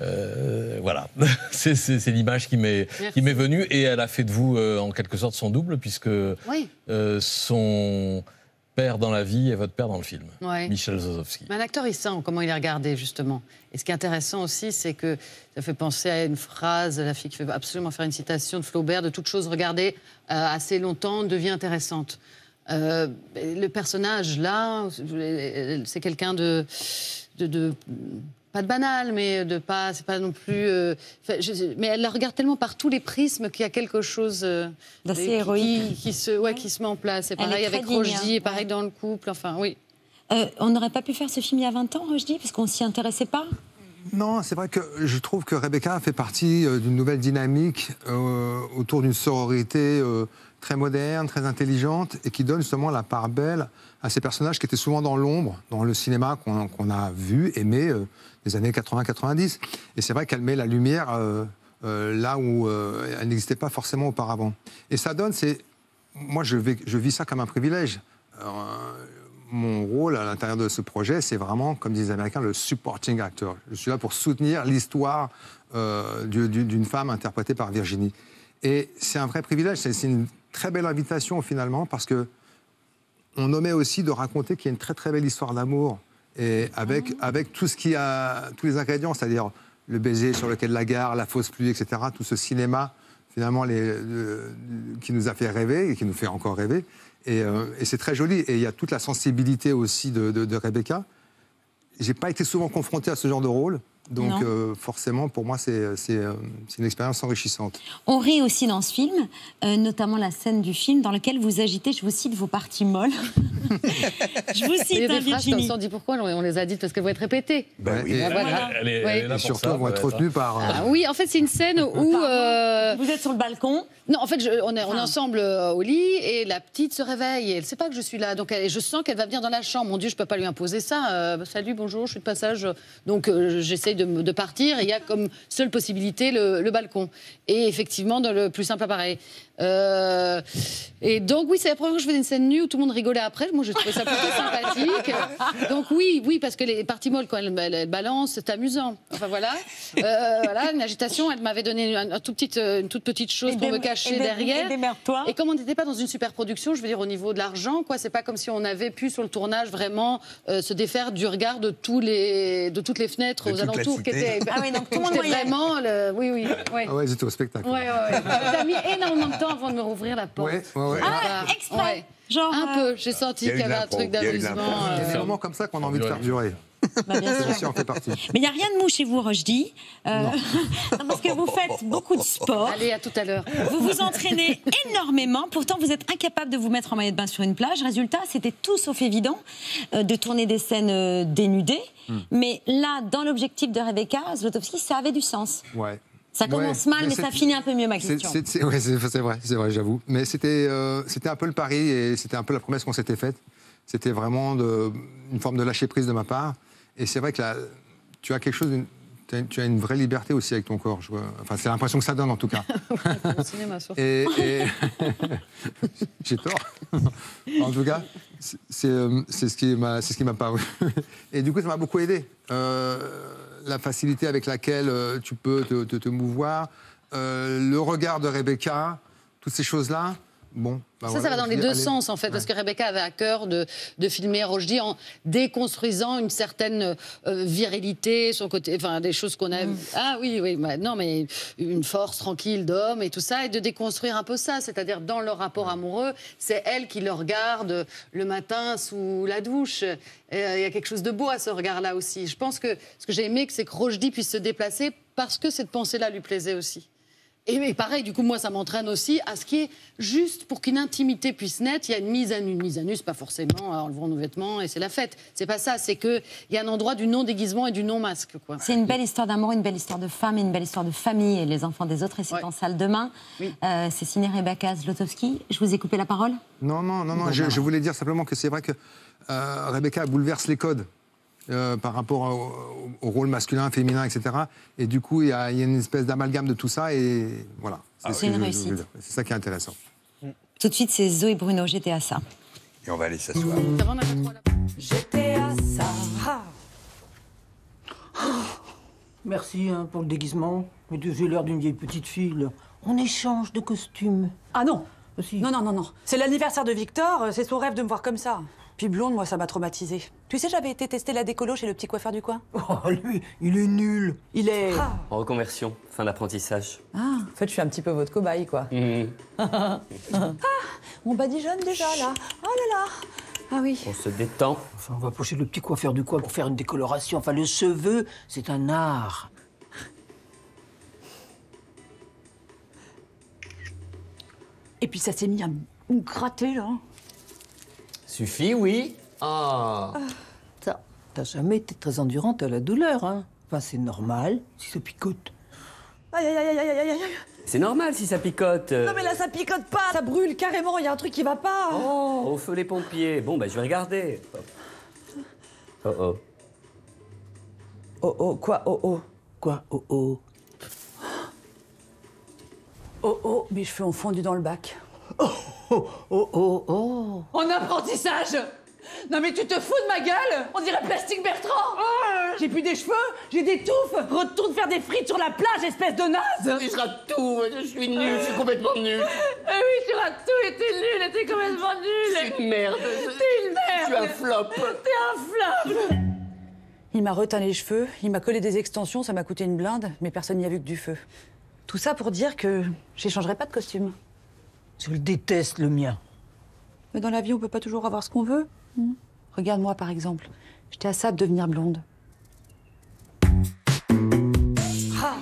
euh, voilà. c'est c'est, c'est l'image qui m'est, qui m'est venue. Et elle a fait de vous, euh, en quelque sorte, son double, puisque oui. euh, son... père dans la vie et votre père dans le film, ouais. Michel Zlotowski. Mais un acteur, il sent comment il est regardé, justement. Et ce qui est intéressant aussi, c'est que ça fait penser à une phrase, la fille qui fait absolument faire une citation de Flaubert, de toute chose regardée euh, assez longtemps devient intéressante. Euh, le personnage, là, c'est quelqu'un de... de, de pas de banal, mais de pas, c'est pas non plus. Euh, je, mais elle la regarde tellement par tous les prismes qu'il y a quelque chose euh, d'assez héroïque qui, qui se, ouais, qui se met en place. C'est pareil avec Roschdy, hein. pareil ouais. dans le couple. Enfin, oui. Euh, on n'aurait pas pu faire ce film il y a vingt ans, Roschdy, parce qu'on s'y intéressait pas. Non, c'est vrai que je trouve que Rebecca fait partie d'une nouvelle dynamique euh, autour d'une sororité euh, très moderne, très intelligente, et qui donne justement la part belle à ces personnages qui étaient souvent dans l'ombre, dans le cinéma qu'on, qu'on a vu, aimé. Euh, des années quatre-vingts quatre-vingt-dix. Et c'est vrai qu'elle met la lumière euh, euh, là où euh, elle n'existait pas forcément auparavant. Et ça donne, c'est... Moi, je, vais, je vis ça comme un privilège. Alors, euh, mon rôle à l'intérieur de ce projet, c'est vraiment, comme disent les Américains, le supporting actor. Je suis là pour soutenir l'histoire euh, d'une femme interprétée par Virginie. Et c'est un vrai privilège. C'est, c'est une très belle invitation, finalement, parce que on omet aussi de raconter qu'il y a une très, très belle histoire d'amour. Et avec, avec tout ce qui a, tous les ingrédients, c'est-à-dire le baiser sur lequel la gare, la fausse pluie, et cetera, tout ce cinéma, finalement, les, euh, qui nous a fait rêver et qui nous fait encore rêver. Et, euh, et c'est très joli. Et il y a toute la sensibilité aussi de, de, de Rebecca. Je n'ai pas été souvent confronté à ce genre de rôle. Donc, euh, forcément, pour moi, c'est, c'est, euh, c'est une expérience enrichissante. On rit aussi dans ce film, euh, notamment la scène du film dans laquelle vous agitez, je vous cite, vos parties molles. Je vous cite, Virginie. Il y a des phrases comme ça, on dit pourquoi, on les a dites parce qu'elles vont être répétées. Ben oui, et, voilà. elle est, elle est là et surtout, elles vont être retenues par... Euh... Ah, oui, en fait, c'est une scène où... Euh... Vous êtes sur le balcon. Non, en fait, je, on, est, on est ensemble euh, au lit et la petite se réveille et elle ne sait pas que je suis là. Donc, elle, je sens qu'elle va venir dans la chambre. Mon Dieu, je ne peux pas lui imposer ça. Euh, salut, bonjour, je suis de passage. Donc, euh, j'essaie De, de partir, et il y a comme seule possibilité le, le balcon. Et effectivement, dans le plus simple appareil. Euh, et donc, oui, c'est la première fois que je faisais une scène nue où tout le monde rigolait après. Moi, je trouvais ça plutôt sympathique. Donc, oui, oui, parce que les parties molles, quand elles, elles balancent, c'est amusant. Enfin, voilà. Euh, voilà, une agitation, elle m'avait donné une, une, toute, petite, une toute petite chose et pour me cacher et derrière. Et, et comme on n'était pas dans une super production, je veux dire, au niveau de l'argent, quoi, c'est pas comme si on avait pu, sur le tournage, vraiment euh, se défaire du regard de, tous les, de toutes les fenêtres aux alentours. Qui étaient, ah oui, donc tout le monde voyait. Vraiment le... Oui, oui. Ouais. Ah ouais, j'étais au spectacle. Ouais, ouais. T'as mis énormément de temps avant de me rouvrir la porte. Ouais, ouais, ouais. Ah, exprès ouais. Genre, un peu, j'ai senti qu'il y avait un truc d'amusement. Il y a des moments comme ça qu'on a envie de faire durer. Bah, bien sûr. Sûr, on fait partie. Mais il n'y a rien de mou chez vous, Roschdy. Euh, non. Non, parce que vous faites beaucoup de sport. Allez, à tout à l'heure. Vous vous entraînez énormément. Pourtant, vous êtes incapable de vous mettre en maillot de bain sur une plage. Résultat, c'était tout sauf évident euh, de tourner des scènes euh, dénudées. Hum. Mais là, dans l'objectif de Rebecca Zlotowski, ça avait du sens. Ouais. Ça commence ouais, mal, mais, mais ça finit un peu mieux, ma question. C'est, c'est, ouais, c'est, c'est vrai, c'est vrai, j'avoue. Mais c'était, euh, c'était un peu le pari et c'était un peu la promesse qu'on s'était faite. c'était vraiment de, une forme de lâcher prise de ma part. Et c'est vrai que là, tu as quelque chose, as une, tu as une vraie liberté aussi avec ton corps. Je vois. Enfin, c'est l'impression que ça donne en tout cas. Au cinéma, surtout. Et, et... j'ai tort. En tout cas, c'est ce qui m'a, c'est ce qui m'a paru. Et du coup, ça m'a beaucoup aidé. Euh, la facilité avec laquelle tu peux te, te, te mouvoir, euh, le regard de Rebecca, toutes ces choses-là. Bon, bah ça, voilà, ça va dans les dis, deux allez. sens, en fait, ouais. Parce que Rebecca avait à cœur de, de filmer Roschdy en déconstruisant une certaine euh, virilité, son côté, enfin, des choses qu'on a... Mmh. Ah oui, oui, bah, non, mais une force tranquille d'homme et tout ça, et de déconstruire un peu ça, c'est-à-dire dans leur rapport ouais. amoureux, c'est elle qui le regarde le matin sous la douche. Il euh, y a quelque chose de beau à ce regard-là aussi. Je pense que ce que j'ai aimé, c'est que Roschdy puisse se déplacer parce que cette pensée-là lui plaisait aussi. Et pareil, du coup, moi, ça m'entraîne aussi à ce qui est juste pour qu'une intimité puisse naître. Il y a une mise à nu, une mise à nu, c'est pas forcément en levant nos vêtements et c'est la fête. C'est pas ça, c'est qu'il y a un endroit du non-déguisement et du non-masque. C'est une belle histoire d'amour, une belle histoire de femme et une belle histoire de famille. Et Les enfants des autres, et c'est ouais. en salle demain. Oui. Euh, c'est signé Rebecca Zlotowski. Je vous ai coupé la parole ? Non, non, non, non. Je, je voulais dire simplement que c'est vrai que euh, Rebecca bouleverse les codes. Euh, par rapport au, au rôle masculin, féminin, et cetera. Et du coup, il y, y a une espèce d'amalgame de tout ça. Et voilà. C'est ah ce une je, réussite. C'est ça qui est intéressant. Tout de suite, c'est Zoé et Bruno, j'étais à ça. Et on va aller s'asseoir. J'étais à ça. Merci hein, pour le déguisement. Mais j'ai l'air d'une vieille petite fille. Là. On échange de costumes. Ah non si. Non, non, non, non. C'est l'anniversaire de Victor. C'est son rêve de me voir comme ça. Puis blonde, moi, ça m'a traumatisée. Tu sais, j'avais été tester la décolo chez le petit coiffeur du coin. Oh, lui, il est nul. Il est... Ah. En reconversion, fin d'apprentissage. Ah, en fait, je suis un petit peu votre cobaye, quoi. Mmh. Ah, on badigeonne déjà, là. Oh là là. Ah oui. On se détend. Enfin, on va pocher le petit coiffeur du coin pour faire une décoloration. Enfin, le cheveu, c'est un art. Et puis, ça s'est mis à me gratter, là. Suffit, oui. Ah. Ça. T'as jamais été très endurante à la douleur, hein. Enfin, c'est normal si ça picote. Aïe, aïe, aïe, aïe, aïe, aïe. C'est normal si ça picote. Euh... Non, mais là, ça picote pas. Ça brûle carrément. Il y a un truc qui va pas. Oh, oh. Au feu, les pompiers. Bon, ben, je vais regarder. Oh, oh. Oh, oh, quoi, oh, oh. Quoi, oh, oh. Oh, oh, mes cheveux ont fondu dans le bac. Oh, oh, oh, oh, oh. En apprentissage? Non mais tu te fous de ma gueule? On dirait Plastique Bertrand. Oh. J'ai plus des cheveux, j'ai des touffes. Retourne faire des frites sur la plage, espèce de naze. Tu rates tout, je suis nulle, je suis complètement nulle. Eh oui, tu rates tout et t'es nulle, t'es complètement nulle. C'est une merde. T'es une merde. Tu es un flop. T'es un flop. Il m'a retint les cheveux, il m'a collé des extensions, ça m'a coûté une blinde, mais personne n'y a vu que du feu. Tout ça pour dire que j'échangerai pas de costume. Je le déteste, le mien. Mais dans la vie, on peut pas toujours avoir ce qu'on veut. Mmh. Regarde-moi, par exemple. J'étais à ça de devenir blonde. Ah.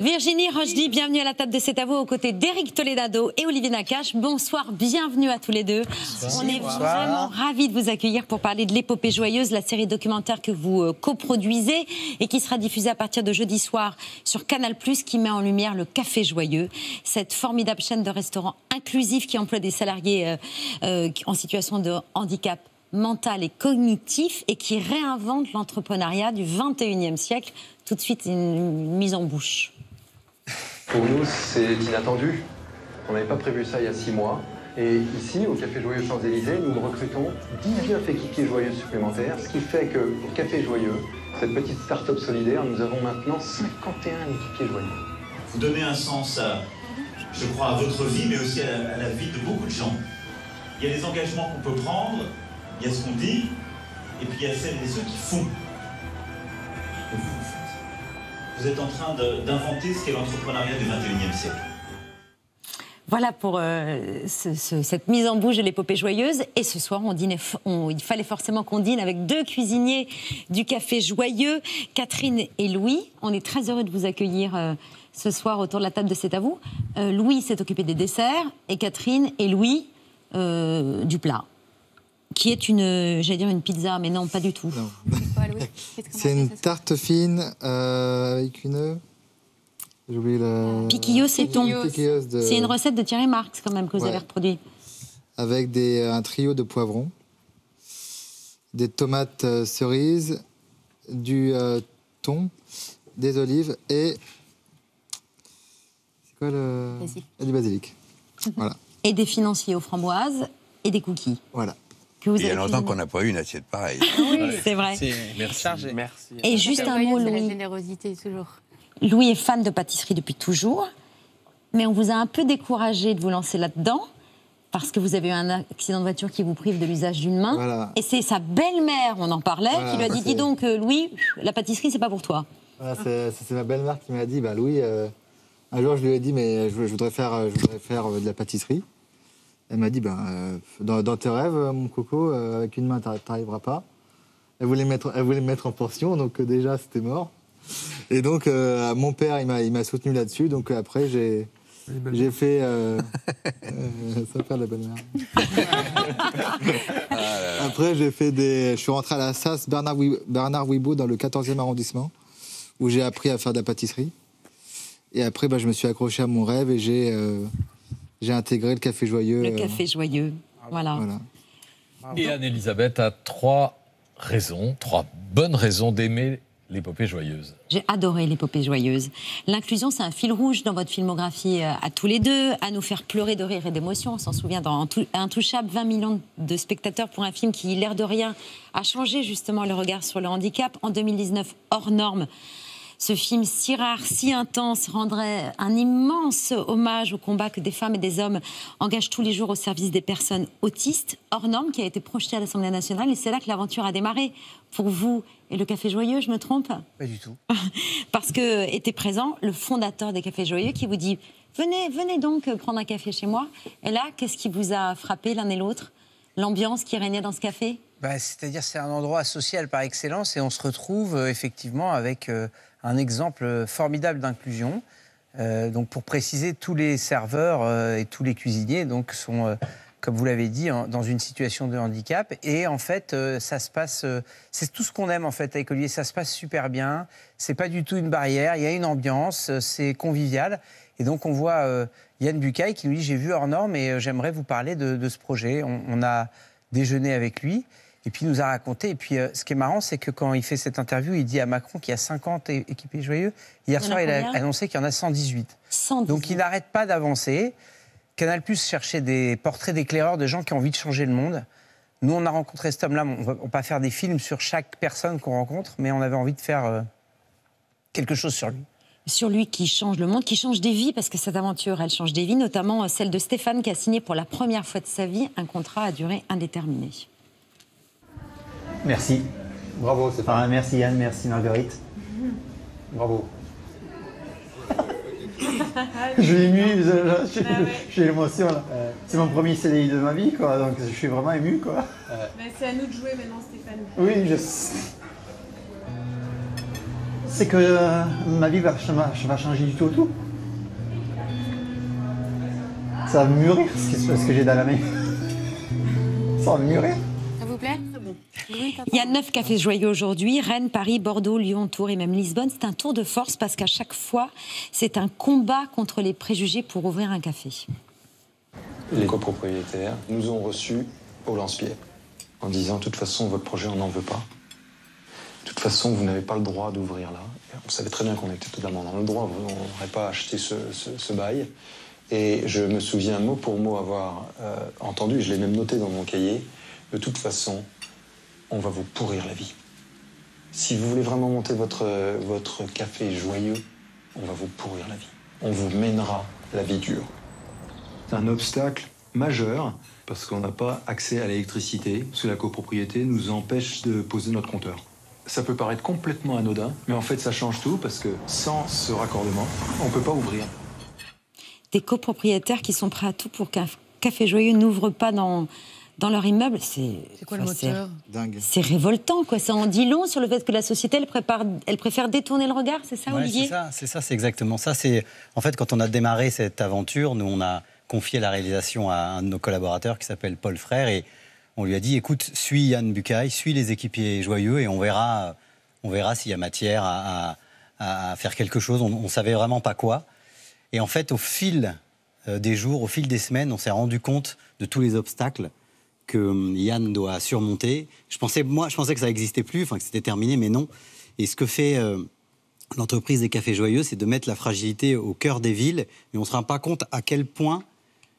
Virginie Roschdy, bienvenue à la table de C'est à vous, aux côtés d'Éric Toledano et Olivier Nakache. Bonsoir, bienvenue à tous les deux. Bonsoir. On est vraiment ravis de vous accueillir pour parler de l'épopée joyeuse, la série documentaire que vous coproduisez et qui sera diffusée à partir de jeudi soir sur Canal plus, qui met en lumière le Café Joyeux, cette formidable chaîne de restaurants inclusifs qui emploie des salariés en situation de handicap mental et cognitif et qui réinvente l'entrepreneuriat du vingt et unième siècle. Tout de suite, une mise en bouche. Pour nous, c'est inattendu. On n'avait pas prévu ça il y a six mois. Et ici, au Café Joyeux Champs-Élysées, nous recrutons dix-neuf équipiers joyeux supplémentaires, ce qui fait que, au Café Joyeux, cette petite start-up solidaire, nous avons maintenant cinquante et un équipiers joyeux. Vous donnez un sens, à, je crois, à votre vie, mais aussi à, à la vie de beaucoup de gens. Il y a les engagements qu'on peut prendre, il y a ce qu'on dit, et puis il y a celles et ceux qui font. Et vous, vous faites. Vous êtes en train d'inventer ce qu'est l'entrepreneuriat du vingt et unième siècle. Voilà pour euh, ce, ce, cette mise en bouche de l'épopée joyeuse. Et ce soir, on dîne, on, il fallait forcément qu'on dîne avec deux cuisiniers du Café Joyeux, Catherine et Louis. On est très heureux de vous accueillir euh, ce soir autour de la table de C'est à vous. Euh, Louis s'est occupé des desserts et Catherine et Louis euh, du plat. Qui est une, j'allais dire une pizza, mais non, pas du tout. C'est une tarte fine euh, avec une œuf. J'ai oublié la... Piquillos, c'est ton. De... C'est une recette de Thierry Marx, quand même, que ouais. vous avez reproduit. Avec des, un trio de poivrons. des tomates euh, cerises, du euh, thon, des olives et... C'est quoi le... Basilic. Et du basilic. Mmh. Voilà. Et des financiers aux framboises et des cookies. Voilà. Il y a longtemps qu'on n'a pas eu une assiette pareille. Oui, c'est vrai. Merci. Merci. Et juste un mot, Louis. La générosité, toujours. Louis est fan de pâtisserie depuis toujours, mais on vous a un peu découragé de vous lancer là-dedans parce que vous avez eu un accident de voiture qui vous prive de l'usage d'une main. Voilà. Et c'est sa belle-mère, on en parlait, voilà, qui lui a dit, dis donc, Louis, la pâtisserie, c'est pas pour toi. Voilà, c'est ma belle-mère qui m'a dit, bah, Louis, euh, un jour, je lui ai dit, mais je, je voudrais faire, je voudrais faire euh, de la pâtisserie. Elle m'a dit, ben, euh, dans, dans tes rêves, mon coco, euh, avec une main, tu n'arriveras pas. Elle voulait, mettre, elle voulait me mettre en portion, donc euh, déjà, c'était mort. Et donc, euh, mon père, il m'a soutenu là-dessus. Donc euh, après, j'ai fait... Euh, euh, ça perd la belle-mère. Après, j'ai fait des... Je suis rentré à la S A S Bernard, Bernard Wibault dans le quatorzième arrondissement, où j'ai appris à faire de la pâtisserie. Et après, ben, je me suis accroché à mon rêve et j'ai... Euh, J'ai intégré le Café Joyeux. Le Café Joyeux, voilà. voilà. Et Anne-Elisabeth a trois raisons, trois bonnes raisons d'aimer l'épopée joyeuse. J'ai adoré l'épopée joyeuse. L'inclusion, c'est un fil rouge dans votre filmographie à tous les deux, à nous faire pleurer de rire et d'émotion. On s'en souvient dans Intouchable, vingt millions de spectateurs pour un film qui, l'air de rien, a changé justement le regard sur le handicap. En deux mille dix-neuf, hors norme. Ce film si rare, si intense, rendrait un immense hommage au combat que des femmes et des hommes engagent tous les jours au service des personnes autistes, hors norme, qui a été projeté à l'Assemblée nationale. Et c'est là que l'aventure a démarré. Pour vous et le Café Joyeux, je me trompe? Pas du tout. Parce que était présent le fondateur des Cafés Joyeux qui vous dit « Venez, venez donc prendre un café chez moi ». Et là, qu'est-ce qui vous a frappé l'un et l'autre? L'ambiance qui régnait dans ce café? Bah, c'est-à-dire c'est un endroit social par excellence et on se retrouve euh, effectivement avec euh, un exemple formidable d'inclusion. Euh, donc pour préciser, tous les serveurs euh, et tous les cuisiniers donc, sont, euh, comme vous l'avez dit, en, dans une situation de handicap. Et en fait, euh, ça se passe... Euh, c'est tout ce qu'on aime en fait à Écolier, ça se passe super bien. C'est pas du tout une barrière, il y a une ambiance, euh, c'est convivial. Et donc on voit euh, Yann Bucaille qui nous dit « J'ai vu hors norme et euh, j'aimerais vous parler de, de ce projet ». On, on a déjeuné avec lui. Et puis, il nous a raconté. Et puis, euh, ce qui est marrant, c'est que quand il fait cette interview, il dit à Macron qu'il y a cinquante équipés joyeux. Hier soir, il a annoncé qu'il y en a cent dix-huit. cent dix-huit. Donc, il n'arrête pas d'avancer. Canal+ cherchait des portraits d'éclaireurs de gens qui ont envie de changer le monde. Nous, on a rencontré cet homme-là. On ne va pas faire des films sur chaque personne qu'on rencontre, mais on avait envie de faire euh, quelque chose sur lui. Sur lui qui change le monde, qui change des vies, parce que cette aventure, elle change des vies, notamment celle de Stéphane, qui a signé pour la première fois de sa vie un contrat à durée indéterminée. Merci. Bravo, Stéphane. Ah, merci, Yann. Merci, Marguerite. Bravo. Je suis ému. Je suis, je suis émotion, là. C'est mon premier C D I de ma vie, quoi. Donc, je suis vraiment ému, quoi. C'est à nous de jouer maintenant, Stéphane. Oui, je sais. C'est que euh, ma vie va, va changer du tout au tout. Ça va mûrir, ce que j'ai dans la main. Ça va mûrir. Ça vous plaît? Il y a neuf cafés joyeux aujourd'hui, Rennes, Paris, Bordeaux, Lyon, Tours et même Lisbonne. C'est un tour de force parce qu'à chaque fois, c'est un combat contre les préjugés pour ouvrir un café. Les copropriétaires nous ont reçus au lance-pierre en disant « De toute façon, votre projet, on n'en veut pas. De toute façon, vous n'avez pas le droit d'ouvrir là. » On savait très bien qu'on était totalement dans le droit, on n'aurait pas acheté ce, ce, ce bail. Et je me souviens mot pour mot avoir euh, entendu, je l'ai même noté dans mon cahier, « De toute façon, on va vous pourrir la vie. Si vous voulez vraiment monter votre, votre café joyeux, on va vous pourrir la vie. On vous mènera la vie dure. » C'est un obstacle majeur parce qu'on n'a pas accès à l'électricité, parce que la copropriété nous empêche de poser notre compteur. Ça peut paraître complètement anodin, mais en fait ça change tout parce que sans ce raccordement, on ne peut pas ouvrir. Des copropriétaires qui sont prêts à tout pour qu'un café joyeux n'ouvre pas dans... dans leur immeuble, c'est... C'est quoi le moteur? C'est révoltant, quoi. Ça en dit long sur le fait que la société, elle, prépare, elle préfère détourner le regard, c'est ça, ouais, Olivier? C'est ça, c'est exactement ça. En fait, quand on a démarré cette aventure, nous, on a confié la réalisation à un de nos collaborateurs qui s'appelle Paul Frère, et on lui a dit, écoute, suis Yann Bucaille, suis les équipiers joyeux, et on verra, on verra s'il y a matière à, à, à faire quelque chose. On ne savait vraiment pas quoi. Et en fait, au fil des jours, au fil des semaines, on s'est rendu compte de tous les obstacles que Yann doit surmonter. Je pensais, moi, je pensais que ça n'existait plus, enfin, que c'était terminé, mais non. Et ce que fait euh, l'entreprise des Cafés Joyeux, c'est de mettre la fragilité au cœur des villes, mais on ne se rend pas compte à quel point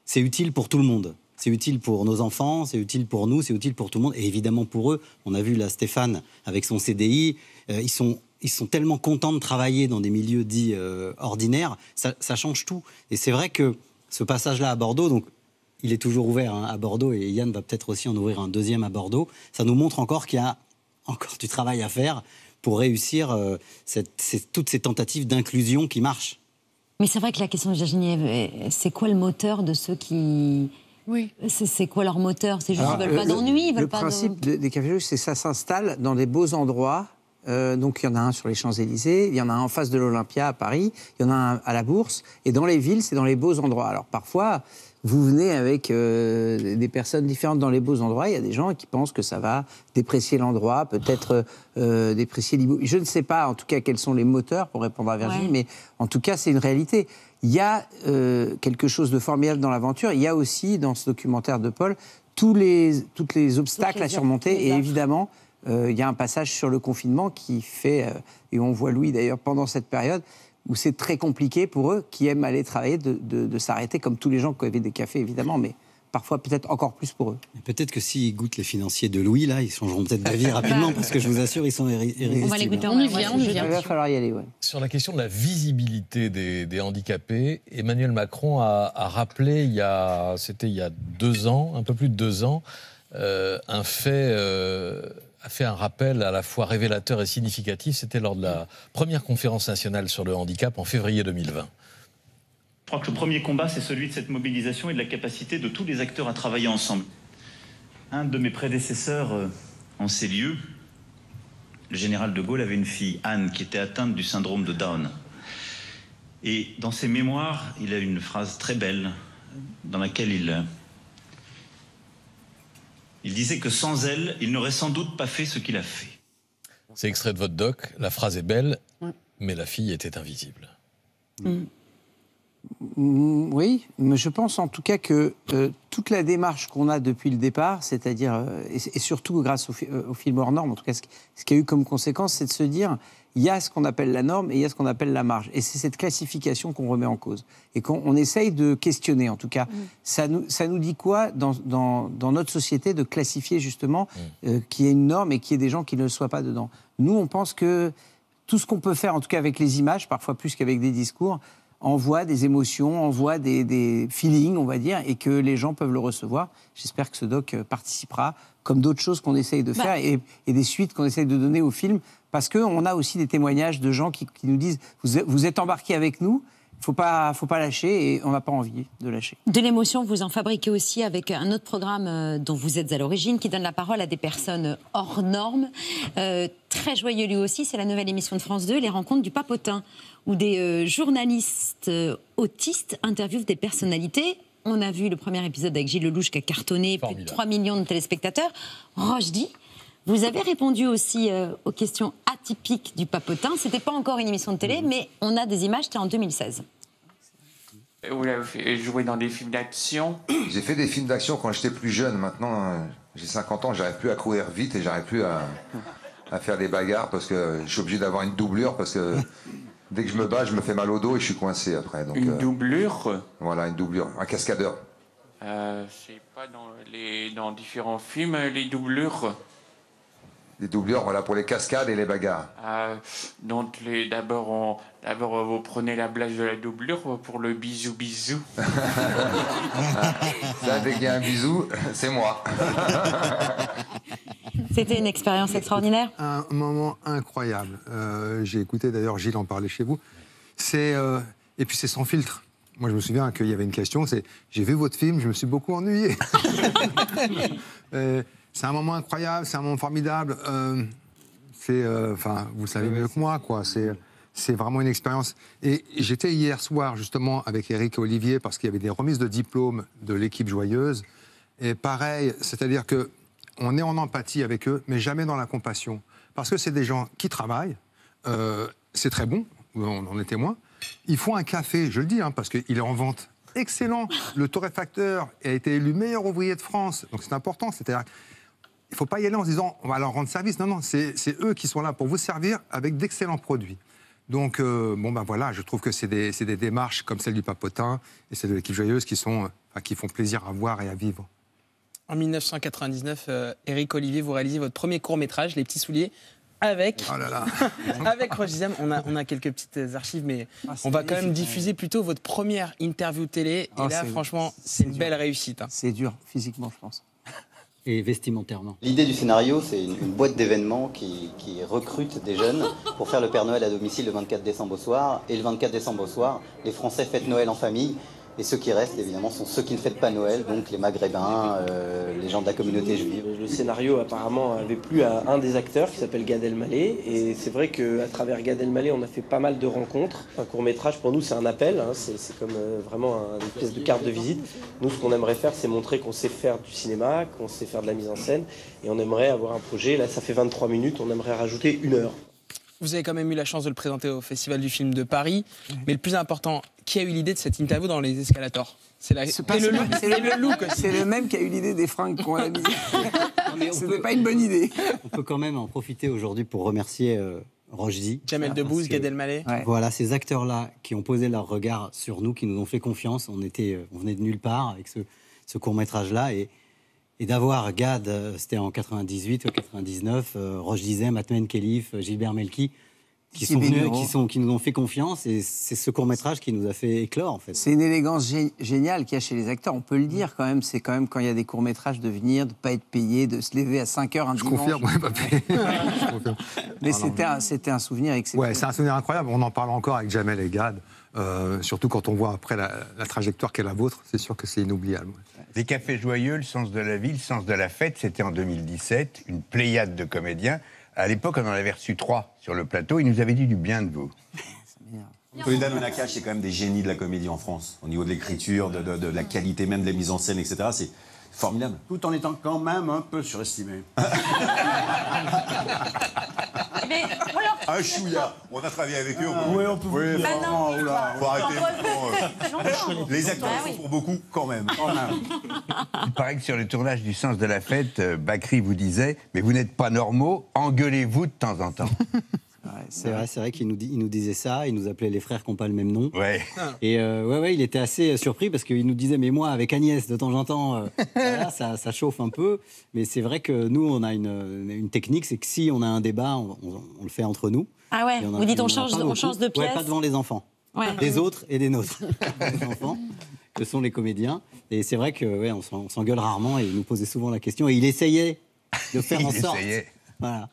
c'est utile pour tout le monde. C'est utile pour nos enfants, c'est utile pour nous, c'est utile pour tout le monde, et évidemment pour eux. On a vu là Stéphane avec son C D I, euh, ils sont... Ils sont tellement contents de travailler dans des milieux dits euh, ordinaires, ça, ça change tout. Et c'est vrai que ce passage-là à Bordeaux, donc il est toujours ouvert hein, à Bordeaux, et Yann va peut-être aussi en ouvrir un deuxième à Bordeaux, ça nous montre encore qu'il y a encore du travail à faire pour réussir euh, cette, cette, toutes ces tentatives d'inclusion qui marchent. Mais c'est vrai que la question de Virginie, c'est quoi le moteur de ceux qui... Oui. C'est quoi leur moteur? C'est juste qu'ils ne veulent pas d'ennui, ils veulent pas... Le principe de... des cafés, c'est que ça s'installe dans des beaux endroits. Euh, donc il y en a un sur les Champs-Élysées, il y en a un en face de l'Olympia à Paris, il y en a un à la Bourse, et dans les villes, c'est dans les beaux endroits. Alors parfois, vous venez avec euh, des personnes différentes dans les beaux endroits, il y a des gens qui pensent que ça va déprécier l'endroit, peut-être euh, déprécier l'immobilier. Je ne sais pas en tout cas quels sont les moteurs pour répondre à Virginie, ouais. mais en tout cas c'est une réalité. Il y a euh, quelque chose de formidable dans l'aventure, il y a aussi dans ce documentaire de Paul, tous les, toutes les obstacles à surmonter, et évidemment... Il euh, y a un passage sur le confinement qui fait, euh, et on voit Louis d'ailleurs pendant cette période, où c'est très compliqué pour eux, qui aiment aller travailler, de, de, de s'arrêter, comme tous les gens qui avaient des cafés évidemment, mais parfois peut-être encore plus pour eux. Peut-être que s'ils goûtent les financiers de Louis, là, ils changeront peut-être d'avis rapidement, parce que je vous assure, ils sont irrésistibles. On va les goûter, on y vient, on y vient. Il va falloir y aller, ouais. Sur la question de la visibilité des, des handicapés, Emmanuel Macron a, a rappelé, il y a, c'était il y a deux ans, un peu plus de deux ans, euh, un fait... Euh, a fait un rappel à la fois révélateur et significatif. C'était lors de la première conférence nationale sur le handicap en février deux mille vingt. Je crois que le premier combat, c'est celui de cette mobilisation et de la capacité de tous les acteurs à travailler ensemble. Un de mes prédécesseurs euh, en ces lieux, le général de Gaulle, avait une fille, Anne, qui était atteinte du syndrome de Down. Et dans ses mémoires, il a une phrase très belle dans laquelle il... Il disait que sans elle, il n'aurait sans doute pas fait ce qu'il a fait. C'est extrait de votre doc, la phrase est belle, oui. mais la fille était invisible. Mmh. Oui, mais je pense en tout cas que euh, toute la démarche qu'on a depuis le départ, c'est-à-dire, euh, et, et surtout grâce au, fi euh, au film hors norme, en tout cas, ce, ce qu'il y a eu comme conséquence, c'est de se dire, il y a ce qu'on appelle la norme et il y a ce qu'on appelle la marge. Et c'est cette classification qu'on remet en cause. Et qu'on essaye de questionner, en tout cas. Mmh. Ça nous, ça nous dit quoi, dans, dans, dans notre société, de classifier, justement, mmh. euh, qu'il y ait une norme et qu'il y ait des gens qui ne le soient pas dedans? Nous, on pense que tout ce qu'on peut faire, en tout cas avec les images, parfois plus qu'avec des discours, envoie des émotions, envoie des, des feelings, on va dire, et que les gens peuvent le recevoir. J'espère que ce doc participera, comme d'autres choses qu'on essaye de faire bah. et, et des suites qu'on essaye de donner au film, parce qu'on a aussi des témoignages de gens qui, qui nous disent « vous êtes embarqués avec nous ». Faut pas, faut pas lâcher, et on n'a pas envie de lâcher. De l'émotion, vous en fabriquez aussi avec un autre programme dont vous êtes à l'origine, qui donne la parole à des personnes hors normes. Euh, très joyeux lui aussi, c'est la nouvelle émission de France deux, Les Rencontres du Papotin, où des euh, journalistes euh, autistes interviewent des personnalités. On a vu le premier épisode avec Gilles Lelouch qui a cartonné, formidable. Plus de trois millions de téléspectateurs. Roschdy, vous avez répondu aussi euh, aux questions atypiques du Papotin. C'était pas encore une émission de télé, mmh. mais on a des images, c'était en deux mille seize. Vous avez joué dans des films d'action? J'ai fait des films d'action quand j'étais plus jeune. Maintenant, j'ai cinquante ans, j'arrive plus à courir vite et j'arrive plus à, à faire des bagarres parce que je suis obligé d'avoir une doublure parce que dès que je me bats, je me fais mal au dos et je suis coincé après. Donc, une doublure euh, Voilà, une doublure. Un cascadeur. Euh, c'est pas dans, les, dans différents films, les doublures. Les doublures, voilà, pour les cascades et les bagarres. Euh, donc, d'abord, vous prenez la blase de la doublure pour le bisou-bisou. Ça, dès qu'il y a un bisou, c'est moi. C'était une expérience extraordinaire. Un moment incroyable. Euh, J'ai écouté, d'ailleurs, Gilles en parler chez vous. Euh, et puis, c'est sans filtre. Moi, je me souviens qu'il y avait une question, c'est « J'ai vu votre film, je me suis beaucoup ennuyé. » euh, C'est un moment incroyable, c'est un moment formidable. Euh, c'est, enfin, euh, vous savez mieux que moi, quoi. C'est, c'est vraiment une expérience. Et j'étais hier soir justement avec Éric et Olivier parce qu'il y avait des remises de diplômes de l'équipe joyeuse. Et pareil, c'est-à-dire que on est en empathie avec eux, mais jamais dans la compassion, parce que c'est des gens qui travaillent. Euh, c'est très bon, on en est témoin. Ils font un café, je le dis, hein, parce qu'il est en vente. excellent. Le torréfacteur a été élu meilleur ouvrier de France. Donc c'est important. C'est-à-dire, il ne faut pas y aller en se disant on va leur rendre service. Non, non, c'est eux qui sont là pour vous servir avec d'excellents produits. Donc, euh, bon ben voilà, je trouve que c'est des, des démarches comme celle du Papotin et celle de l'équipe Joyeuse qui, sont, enfin, qui font plaisir à voir et à vivre. En mille neuf cent quatre-vingt-dix-neuf, euh, Éric Olivier, vous réalisez votre premier court-métrage, Les Petits Souliers, avec, oh là là. avec Roschdy Zem. On a, on a quelques petites archives, mais ah, on va quand même diffuser plutôt votre première interview télé. Oh, et là, franchement, c'est une dur. belle réussite. Hein. C'est dur, physiquement, je pense. Et vestimentairement. L'idée du scénario, c'est une, une boîte d'événements qui, qui recrute des jeunes pour faire le Père Noël à domicile le vingt-quatre décembre au soir. Et le vingt-quatre décembre au soir, les Français fêtent Noël en famille. Et ceux qui restent, évidemment, sont ceux qui ne fêtent pas Noël, donc les Maghrébins, euh, les gens de la communauté juive. Le scénario, apparemment, avait plu à un des acteurs qui s'appelle Gad Elmaleh. Et c'est vrai qu'à travers Gad Elmaleh, on a fait pas mal de rencontres. Un court-métrage, pour nous, c'est un appel. Hein, c'est comme euh, vraiment une espèce de carte de visite. Nous, ce qu'on aimerait faire, c'est montrer qu'on sait faire du cinéma, qu'on sait faire de la mise en scène. Et on aimerait avoir un projet. Là, ça fait vingt-trois minutes. On aimerait rajouter une heure. Vous avez quand même eu la chance de le présenter au Festival du film de Paris. Mais le plus important, qui a eu l'idée de cette interview dans les escalators? C'est la... le, le look. C'est le même qui a eu l'idée des fringues qu'on a mis. Ce n'est pas une bonne idée. On peut quand même en profiter aujourd'hui pour remercier euh, Roschdy. Jamel Debbouze, Gad Elmaleh. Ouais. Voilà, ces acteurs-là qui ont posé leur regard sur nous, qui nous ont fait confiance. On, était, on venait de nulle part avec ce, ce court-métrage-là. Et, et d'avoir Gad, c'était en quatre-vingt-dix-huit ou quatre-vingt-dix-neuf, euh, Roschdy Zem, Atmen Khelif, Gilbert Melki, Qui, sont venus, qui, sont, qui nous ont fait confiance, et c'est ce court-métrage qui nous a fait éclore, en fait. C'est une élégance gé géniale qu'il y a chez les acteurs, on peut le dire quand même, c'est quand même quand il y a des courts-métrages de venir, de ne pas être payé, de se lever à cinq heures un je dimanche. Confirme, ouais, pas payé. Je confirme. Mais ah, c'était un, un souvenir exceptionnel. Ouais, c'est un souvenir incroyable, on en parle encore avec Jamel et Gad, euh, surtout quand on voit après la, la trajectoire qu'est la vôtre, c'est sûr que c'est inoubliable. Ouais. Les Cafés Joyeux, le sens de la vie, le sens de la fête, c'était en deux mille dix-sept, une pléiade de comédiens. À l'époque, on en avait reçu trois sur le plateau. Ils nous avaient dit du bien de vous. Toledano et Nakache, c'est quand même des génies de la comédie en France. Au niveau de l'écriture, de, de, de la qualité même de la mise en scène, et cetera. C'est formidable. Tout en étant quand même un peu surestimé. Mais, alors, un chouïa. On a travaillé avec eux. Ah, oui, on peut oui, vous dire. Bah non, oh là, faut arrêter. Pour, euh, les acteurs ah, oui. sont pour beaucoup, quand même. Quand même. Il paraît que sur le tournage du Sens de la fête, Bacri vous disait « Mais vous n'êtes pas normaux, engueulez-vous de temps en temps. » C'est vrai, c'est vrai qu'il nous, nous disait ça, il nous appelait les frères qui n'ont pas le même nom. Ouais. Et euh, ouais, ouais, il était assez surpris parce qu'il nous disait, mais moi, avec Agnès, de temps en temps, euh, voilà, ça, ça chauffe un peu. Mais c'est vrai que nous, on a une, une technique, c'est que si on a un débat, on, on, on le fait entre nous. Ah ouais, vous dites on, on change, on change de pièce. Ouais, pas devant les enfants, ouais. Des autres et des nôtres. Les enfants, que sont les comédiens. Et c'est vrai qu'on ouais, s'engueule rarement et il nous posait souvent la question. Et il essayait de faire il en sorte. Essayait. Voilà.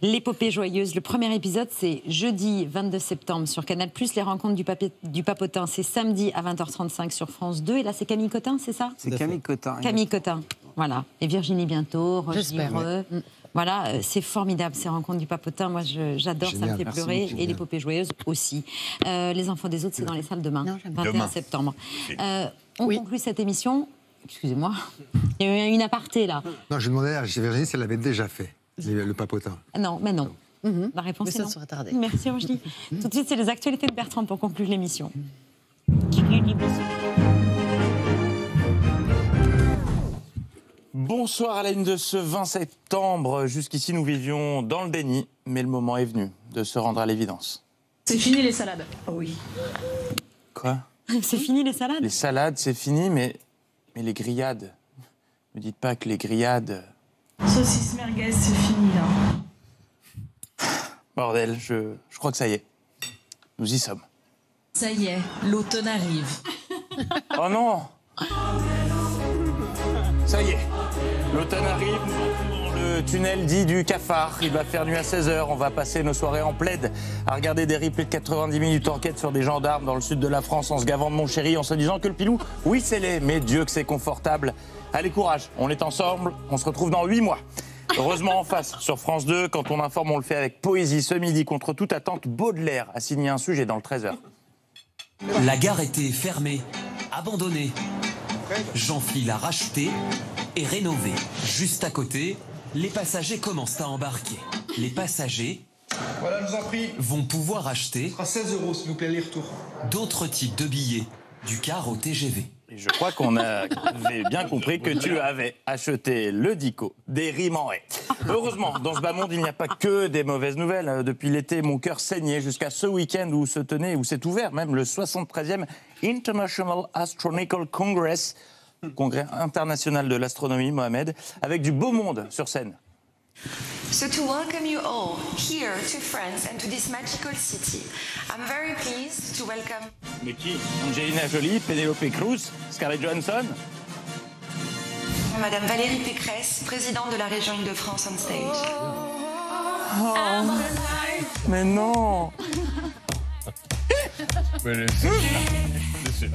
L'épopée joyeuse, le premier épisode, c'est jeudi vingt-deux septembre sur Canal+. Les rencontres du, papi... du Papotin, c'est samedi à vingt heures trente-cinq sur France deux. Et là, c'est Camille Cotin, c'est ça? C'est Camille Cotin. Camille Cotin, voilà. Et Virginie bientôt, Roschdy Zem. Oui. Voilà, c'est formidable, ces rencontres du Papotin. Moi, j'adore, ça me fait merci pleurer. Beaucoup, et l'épopée joyeuse aussi. Euh, les enfants des autres, c'est dans les salles demain, non, vingt et un septembre. Euh, on oui. conclut cette émission. Excusez-moi, il y a eu une aparté, là. Non, je demandais à Virginie si elle l'avait déjà fait. Le Papotin. Non, mais non. Mm-hmm. La réponse est non. Serait tardé. Merci, Roschdy. Tout de suite, c'est les actualités de Bertrand pour conclure l'émission. Bonsoir à la une de ce vingt septembre. Jusqu'ici, nous vivions dans le déni, mais le moment est venu de se rendre à l'évidence. C'est fini les salades. Oh oui. Quoi? C'est fini les salades? Les salades, c'est fini, mais, mais les grillades. Ne me dites pas que les grillades... Saucisse merguez, c'est fini, là. Bordel, je, je crois que ça y est. Nous y sommes. Ça y est, l'automne arrive. Oh non! Ça y est, l'automne arrive. Le tunnel dit du cafard. Il va faire nuit à seize heures. On va passer nos soirées en plaid à regarder des replays de quatre-vingt-dix minutes enquête sur des gendarmes dans le sud de la France en se gavant de mon chéri, en se disant que le pilou, oui, c'est laid, mais Dieu que c'est confortable. Allez, courage, on est ensemble, on se retrouve dans huit mois. Heureusement en face, sur France deux, quand on informe, on le fait avec poésie. Ce midi, contre toute attente, Baudelaire a signé un sujet dans le treize heures. La gare était fermée, abandonnée. Jean-Phi l'a rachetée et rénovée. Juste à côté, les passagers commencent à embarquer. Les passagers voilà, nous a pris. Vont pouvoir acheter... À seize euros, s'il vous plaît, aller-retour. D'autres types de billets du car au T G V. Et je crois qu'on avait bien compris que tu avais acheté le dico des rimes en haie. Heureusement, dans ce bas monde, il n'y a pas que des mauvaises nouvelles. Depuis l'été, mon cœur saignait jusqu'à ce week-end où se tenait, où s'est ouvert même le soixante-treizième International Astronomical Congress, Congrès international de l'astronomie, Mohamed, avec du beau monde sur scène. So to welcome you all here to France and to this magical city, I'm very pleased to welcome... Mais qui? Angelina Jolie, Penelope Cruz, Scarlett Johansson? Madame Valérie Pécresse, présidente de la région Île-de-France on stage. Oh, oh. Mais non.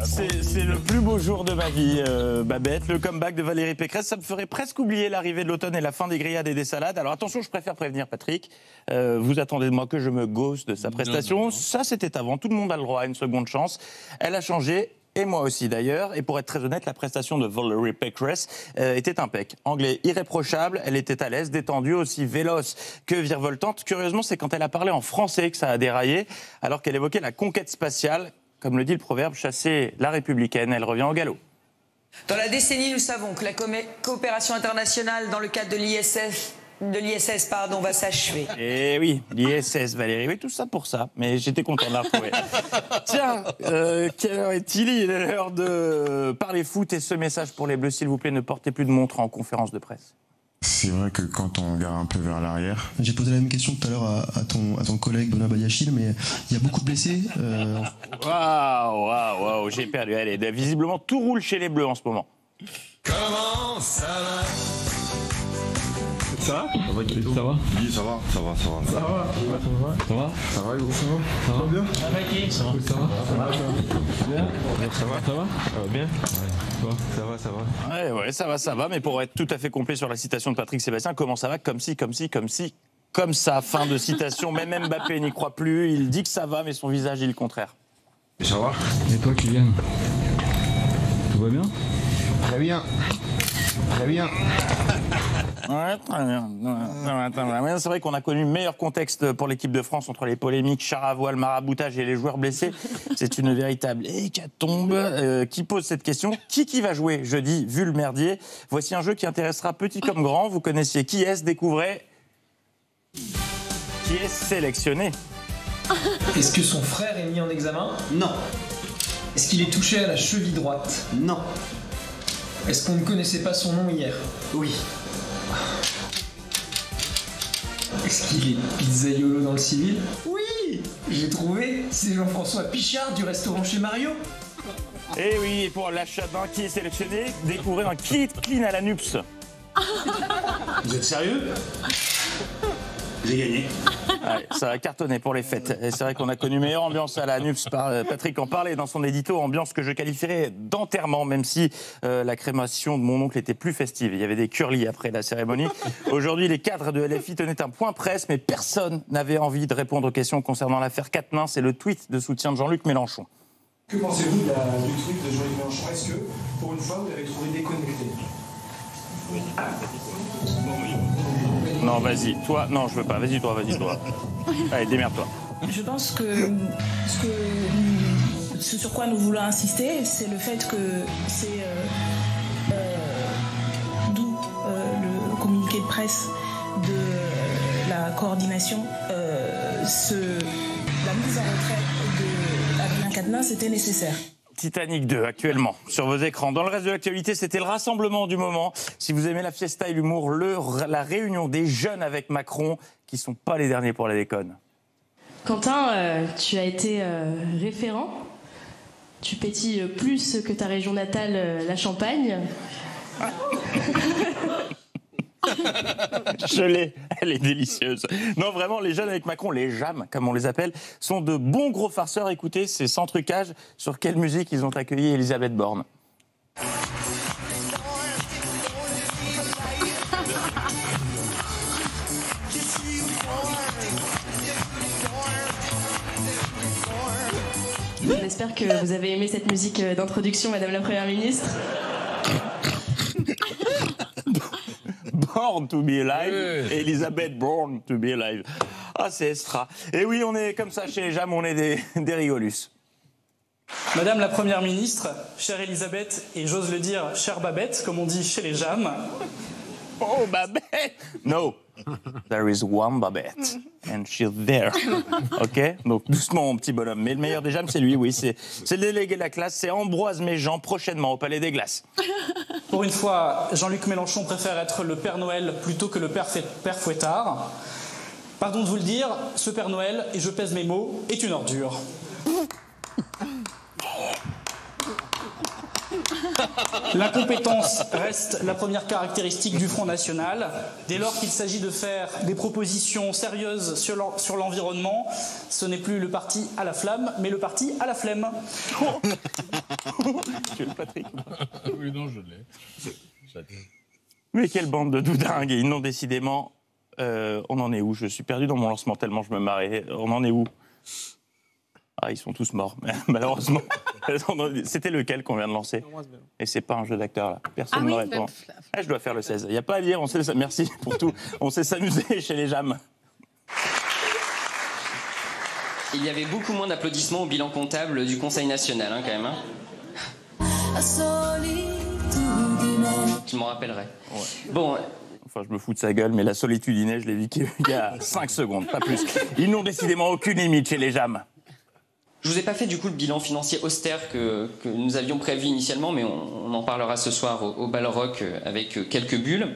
C'est le plus beau jour de ma vie, euh, Babette. Le comeback de Valérie Pécresse, ça me ferait presque oublier l'arrivée de l'automne et la fin des grillades et des salades. Alors attention, je préfère prévenir Patrick. Euh, vous attendez de moi que je me gausse de sa prestation. Non, non, non. Ça, c'était avant. Tout le monde a le droit à une seconde chance. Elle a changé. Et moi aussi d'ailleurs, et pour être très honnête, la prestation de Valérie Pécresse euh, était impec. Anglais irréprochable, elle était à l'aise, détendue, aussi véloce que virevoltante. Curieusement, c'est quand elle a parlé en français que ça a déraillé, alors qu'elle évoquait la conquête spatiale. Comme le dit le proverbe, chasser la républicaine, elle revient au galop. Dans la décennie, nous savons que la coopération internationale dans le cadre de l'I S S... De l'I S S, pardon, va s'achever. Eh oui, l'I S S, Valérie. Oui, tout ça pour ça. Mais j'étais content de la retrouver. Tiens, euh, quelle heure est-il? Il est l'heure de parler foot et ce message pour les Bleus, s'il vous plaît, ne portez plus de montre en conférence de presse. C'est vrai que quand on regarde un peu vers l'arrière... J'ai posé la même question tout à l'heure à, à, ton, à ton collègue Benoît Badiachil, mais il y a beaucoup de blessés. Waouh, waouh, waouh, j'ai perdu. Allez, visiblement, tout roule chez les Bleus en ce moment. Comment ça va? Ça va? Ça va, ça va? Oui, ça va, ça va, ça va. Ça va? Ça va? Ça va, gros, ça va? Ça va bien? Ça va qui? Ça va? Ça va? Ça va? Ça va? Ça va bien? Ça va, ça va. Ouais, ouais, ça va, ça va, mais pour être tout à fait complet sur la citation de Patrick Sébastien, comment ça va? Comme si, comme si, comme si, comme ça. Fin de citation, même Mbappé n'y croit plus, il dit que ça va, mais son visage dit le contraire. Et ça va? Et toi, Kylian? Tout va bien? Très bien. Très bien. Ouais, très bien. Ouais, c'est vrai qu'on a connu meilleur contexte pour l'équipe de France entre les polémiques, char à voile, maraboutage et les joueurs blessés. C'est une véritable hécatombe. Euh, qui pose cette question? Qui qui va jouer jeudi, vu le merdier? Voici un jeu qui intéressera petit comme grand. Vous connaissiez qui est-ce? Découvrez qui est sélectionné. Est-ce que son frère est mis en examen? Non. Est-ce qu'il est touché à la cheville droite? Non. Est-ce qu'on ne connaissait pas son nom hier? Oui. Est-ce qu'il est pizzaïolo dans le civil? Oui. J'ai trouvé, c'est Jean-François Pichard du restaurant chez Mario. Et oui, et pour l'achat d'un qui est sélectionné, découvrez un kit clean à la Nups. Vous êtes sérieux? J'ai gagné. Ouais, ça a cartonné pour les fêtes. Et c'est vrai qu'on a connu meilleure ambiance à la Nups. Patrick en parlait dans son édito, ambiance que je qualifierais d'enterrement, même si euh, la crémation de mon oncle était plus festive. Il y avait des curlis après la cérémonie. Aujourd'hui, les cadres de L F I tenaient un point presse, mais personne n'avait envie de répondre aux questions concernant l'affaire Quatennens. C'est le tweet de soutien de Jean-Luc Mélenchon. Que pensez-vous du tweet de Jean-Luc Mélenchon? Est-ce que, pour une fois, vous l'avez trouvé déconnecté? Oui. Ah. Bon, oui. Non, vas-y, toi, non, je veux pas, vas-y, toi, vas-y, toi. Allez, démerde-toi. Je pense que ce, que ce sur quoi nous voulons insister, c'est le fait que c'est euh, euh, d'où euh, le communiqué de presse de euh, la coordination, euh, ce, la mise en retrait de Adrien Quatennens, c'était nécessaire. Titanic deux, actuellement, sur vos écrans. Dans le reste de l'actualité, c'était le rassemblement du moment. Si vous aimez la fiesta et l'humour, la réunion des jeunes avec Macron, qui ne sont pas les derniers pour la déconne. Quentin, euh, tu as été euh, référent. Tu pétilles plus que ta région natale, euh, la Champagne. Ah. Je l'ai, elle est délicieuse. Non, vraiment, les jeunes avec Macron, les jams, comme on les appelle, sont de bons gros farceurs. Écoutez, c'est sans trucage sur quelle musique ils ont accueilli Elisabeth Borne. J'espère que vous avez aimé cette musique d'introduction, Madame la Première Ministre. Born to be alive, oui. Elisabeth Born to be alive. Ah, c'est extra. Et oui, on est comme ça chez les Jam, on est des, des rigolus. Madame la Première Ministre, chère Élisabeth, et j'ose le dire, chère Babette, comme on dit chez les Jams. Oh, Babette! No, there is one Babette, and she's there. OK? Donc, doucement, mon petit bonhomme. Mais le meilleur des Jams, c'est lui, oui. C'est le délégué de la classe, c'est Ambroise Méjean, prochainement au Palais des Glaces. Pour une fois, Jean-Luc Mélenchon préfère être le Père Noël plutôt que le Père, Père Fouettard. Pardon de vous le dire, ce Père Noël, et je pèse mes mots, est une ordure. La compétence reste la première caractéristique du Front National. Dès lors qu'il s'agit de faire des propositions sérieuses sur l'environnement, ce n'est plus le parti à la flamme, mais le parti à la flemme. Tu es le Patrick? Oui, non, je l'ai. Mais quelle bande de doudingues! Ils n'ont décidément... Euh, on en est où? Je suis perdu dans mon lancement tellement je me marrais. On en est où? Ah, ils sont tous morts, malheureusement. C'était lequel qu'on vient de lancer? Et c'est pas un jeu d'acteur, là. Personne ne ah oui, répond. Ah, je dois faire le seize. Il n'y a pas à dire, on sait... Merci pour tout. On sait s'amuser chez les Jams. Il y avait beaucoup moins d'applaudissements au bilan comptable du Conseil national, hein, quand même. Hein. Je m'en rappellerai. Ouais. Bon... Enfin, je me fous de sa gueule, mais la solitude innée, je l'ai vu qu'il y a cinq secondes, pas plus. Ils n'ont décidément aucune limite chez les Jams. Je vous ai pas fait du coup le bilan financier austère que, que nous avions prévu initialement, mais on, on en parlera ce soir au, au Balrock avec quelques bulles.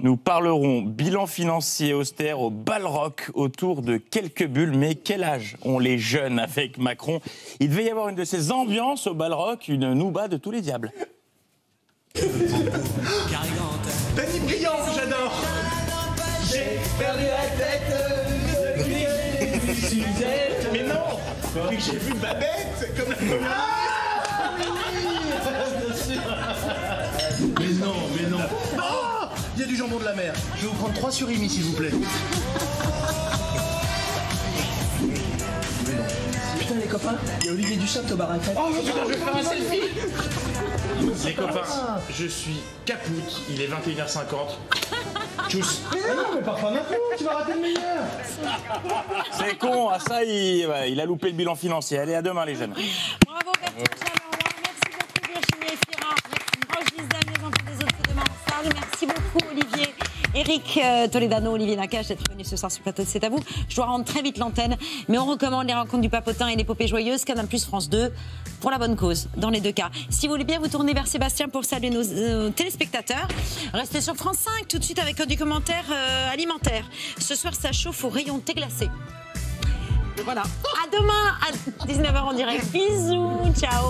Nous parlerons bilan financier austère au Balrock autour de quelques bulles, mais quel âge ont les jeunes avec Macron? Il devait y avoir une de ces ambiances au Balrock, une nouba de tous les diables. Danny Briand, j'adore. J'ai perdu la tête, Suzette. Mais non, mais que j'ai vu Babette comme la première ministre. Mais non, mais non. Oh, il y a du jambon de la mer. Je vais vous prendre trois sur Rémy, s'il vous plaît. Mais non. Putain, les copains, il y a Olivier Duchapt au bar à crêpes. Oh putain, je vais faire un selfie. Les copains, je suis capoute. Il est vingt et une heures cinquante. Tchuss. Mais non, mais parfois non, tu vas rater le meilleur. C'est con, ah ça, il, ouais, il a loupé le bilan financier. Allez, à demain, les jeunes. Bravo, Bertrand Chameroy. Merci beaucoup, Virginie Efira. Merci, Roschdy Zem, les enfants des autres, c'est demain en salle. Merci beaucoup, Olivier. Éric Toledano, Olivier Nakache, d'être venu ce soir sur le plateau, c'est à vous. Je dois rendre très vite l'antenne, mais on recommande les rencontres du Papotin et l'épopée joyeuse, Canal plus, France deux, pour la bonne cause, dans les deux cas. Si vous voulez bien vous tourner vers Sébastien pour saluer nos euh, téléspectateurs, restez sur France cinq tout de suite avec euh, du commentaire euh, alimentaire. Ce soir, ça chauffe au rayon thé glacé. Voilà. À demain, à dix-neuf heures en direct. Bisous, ciao.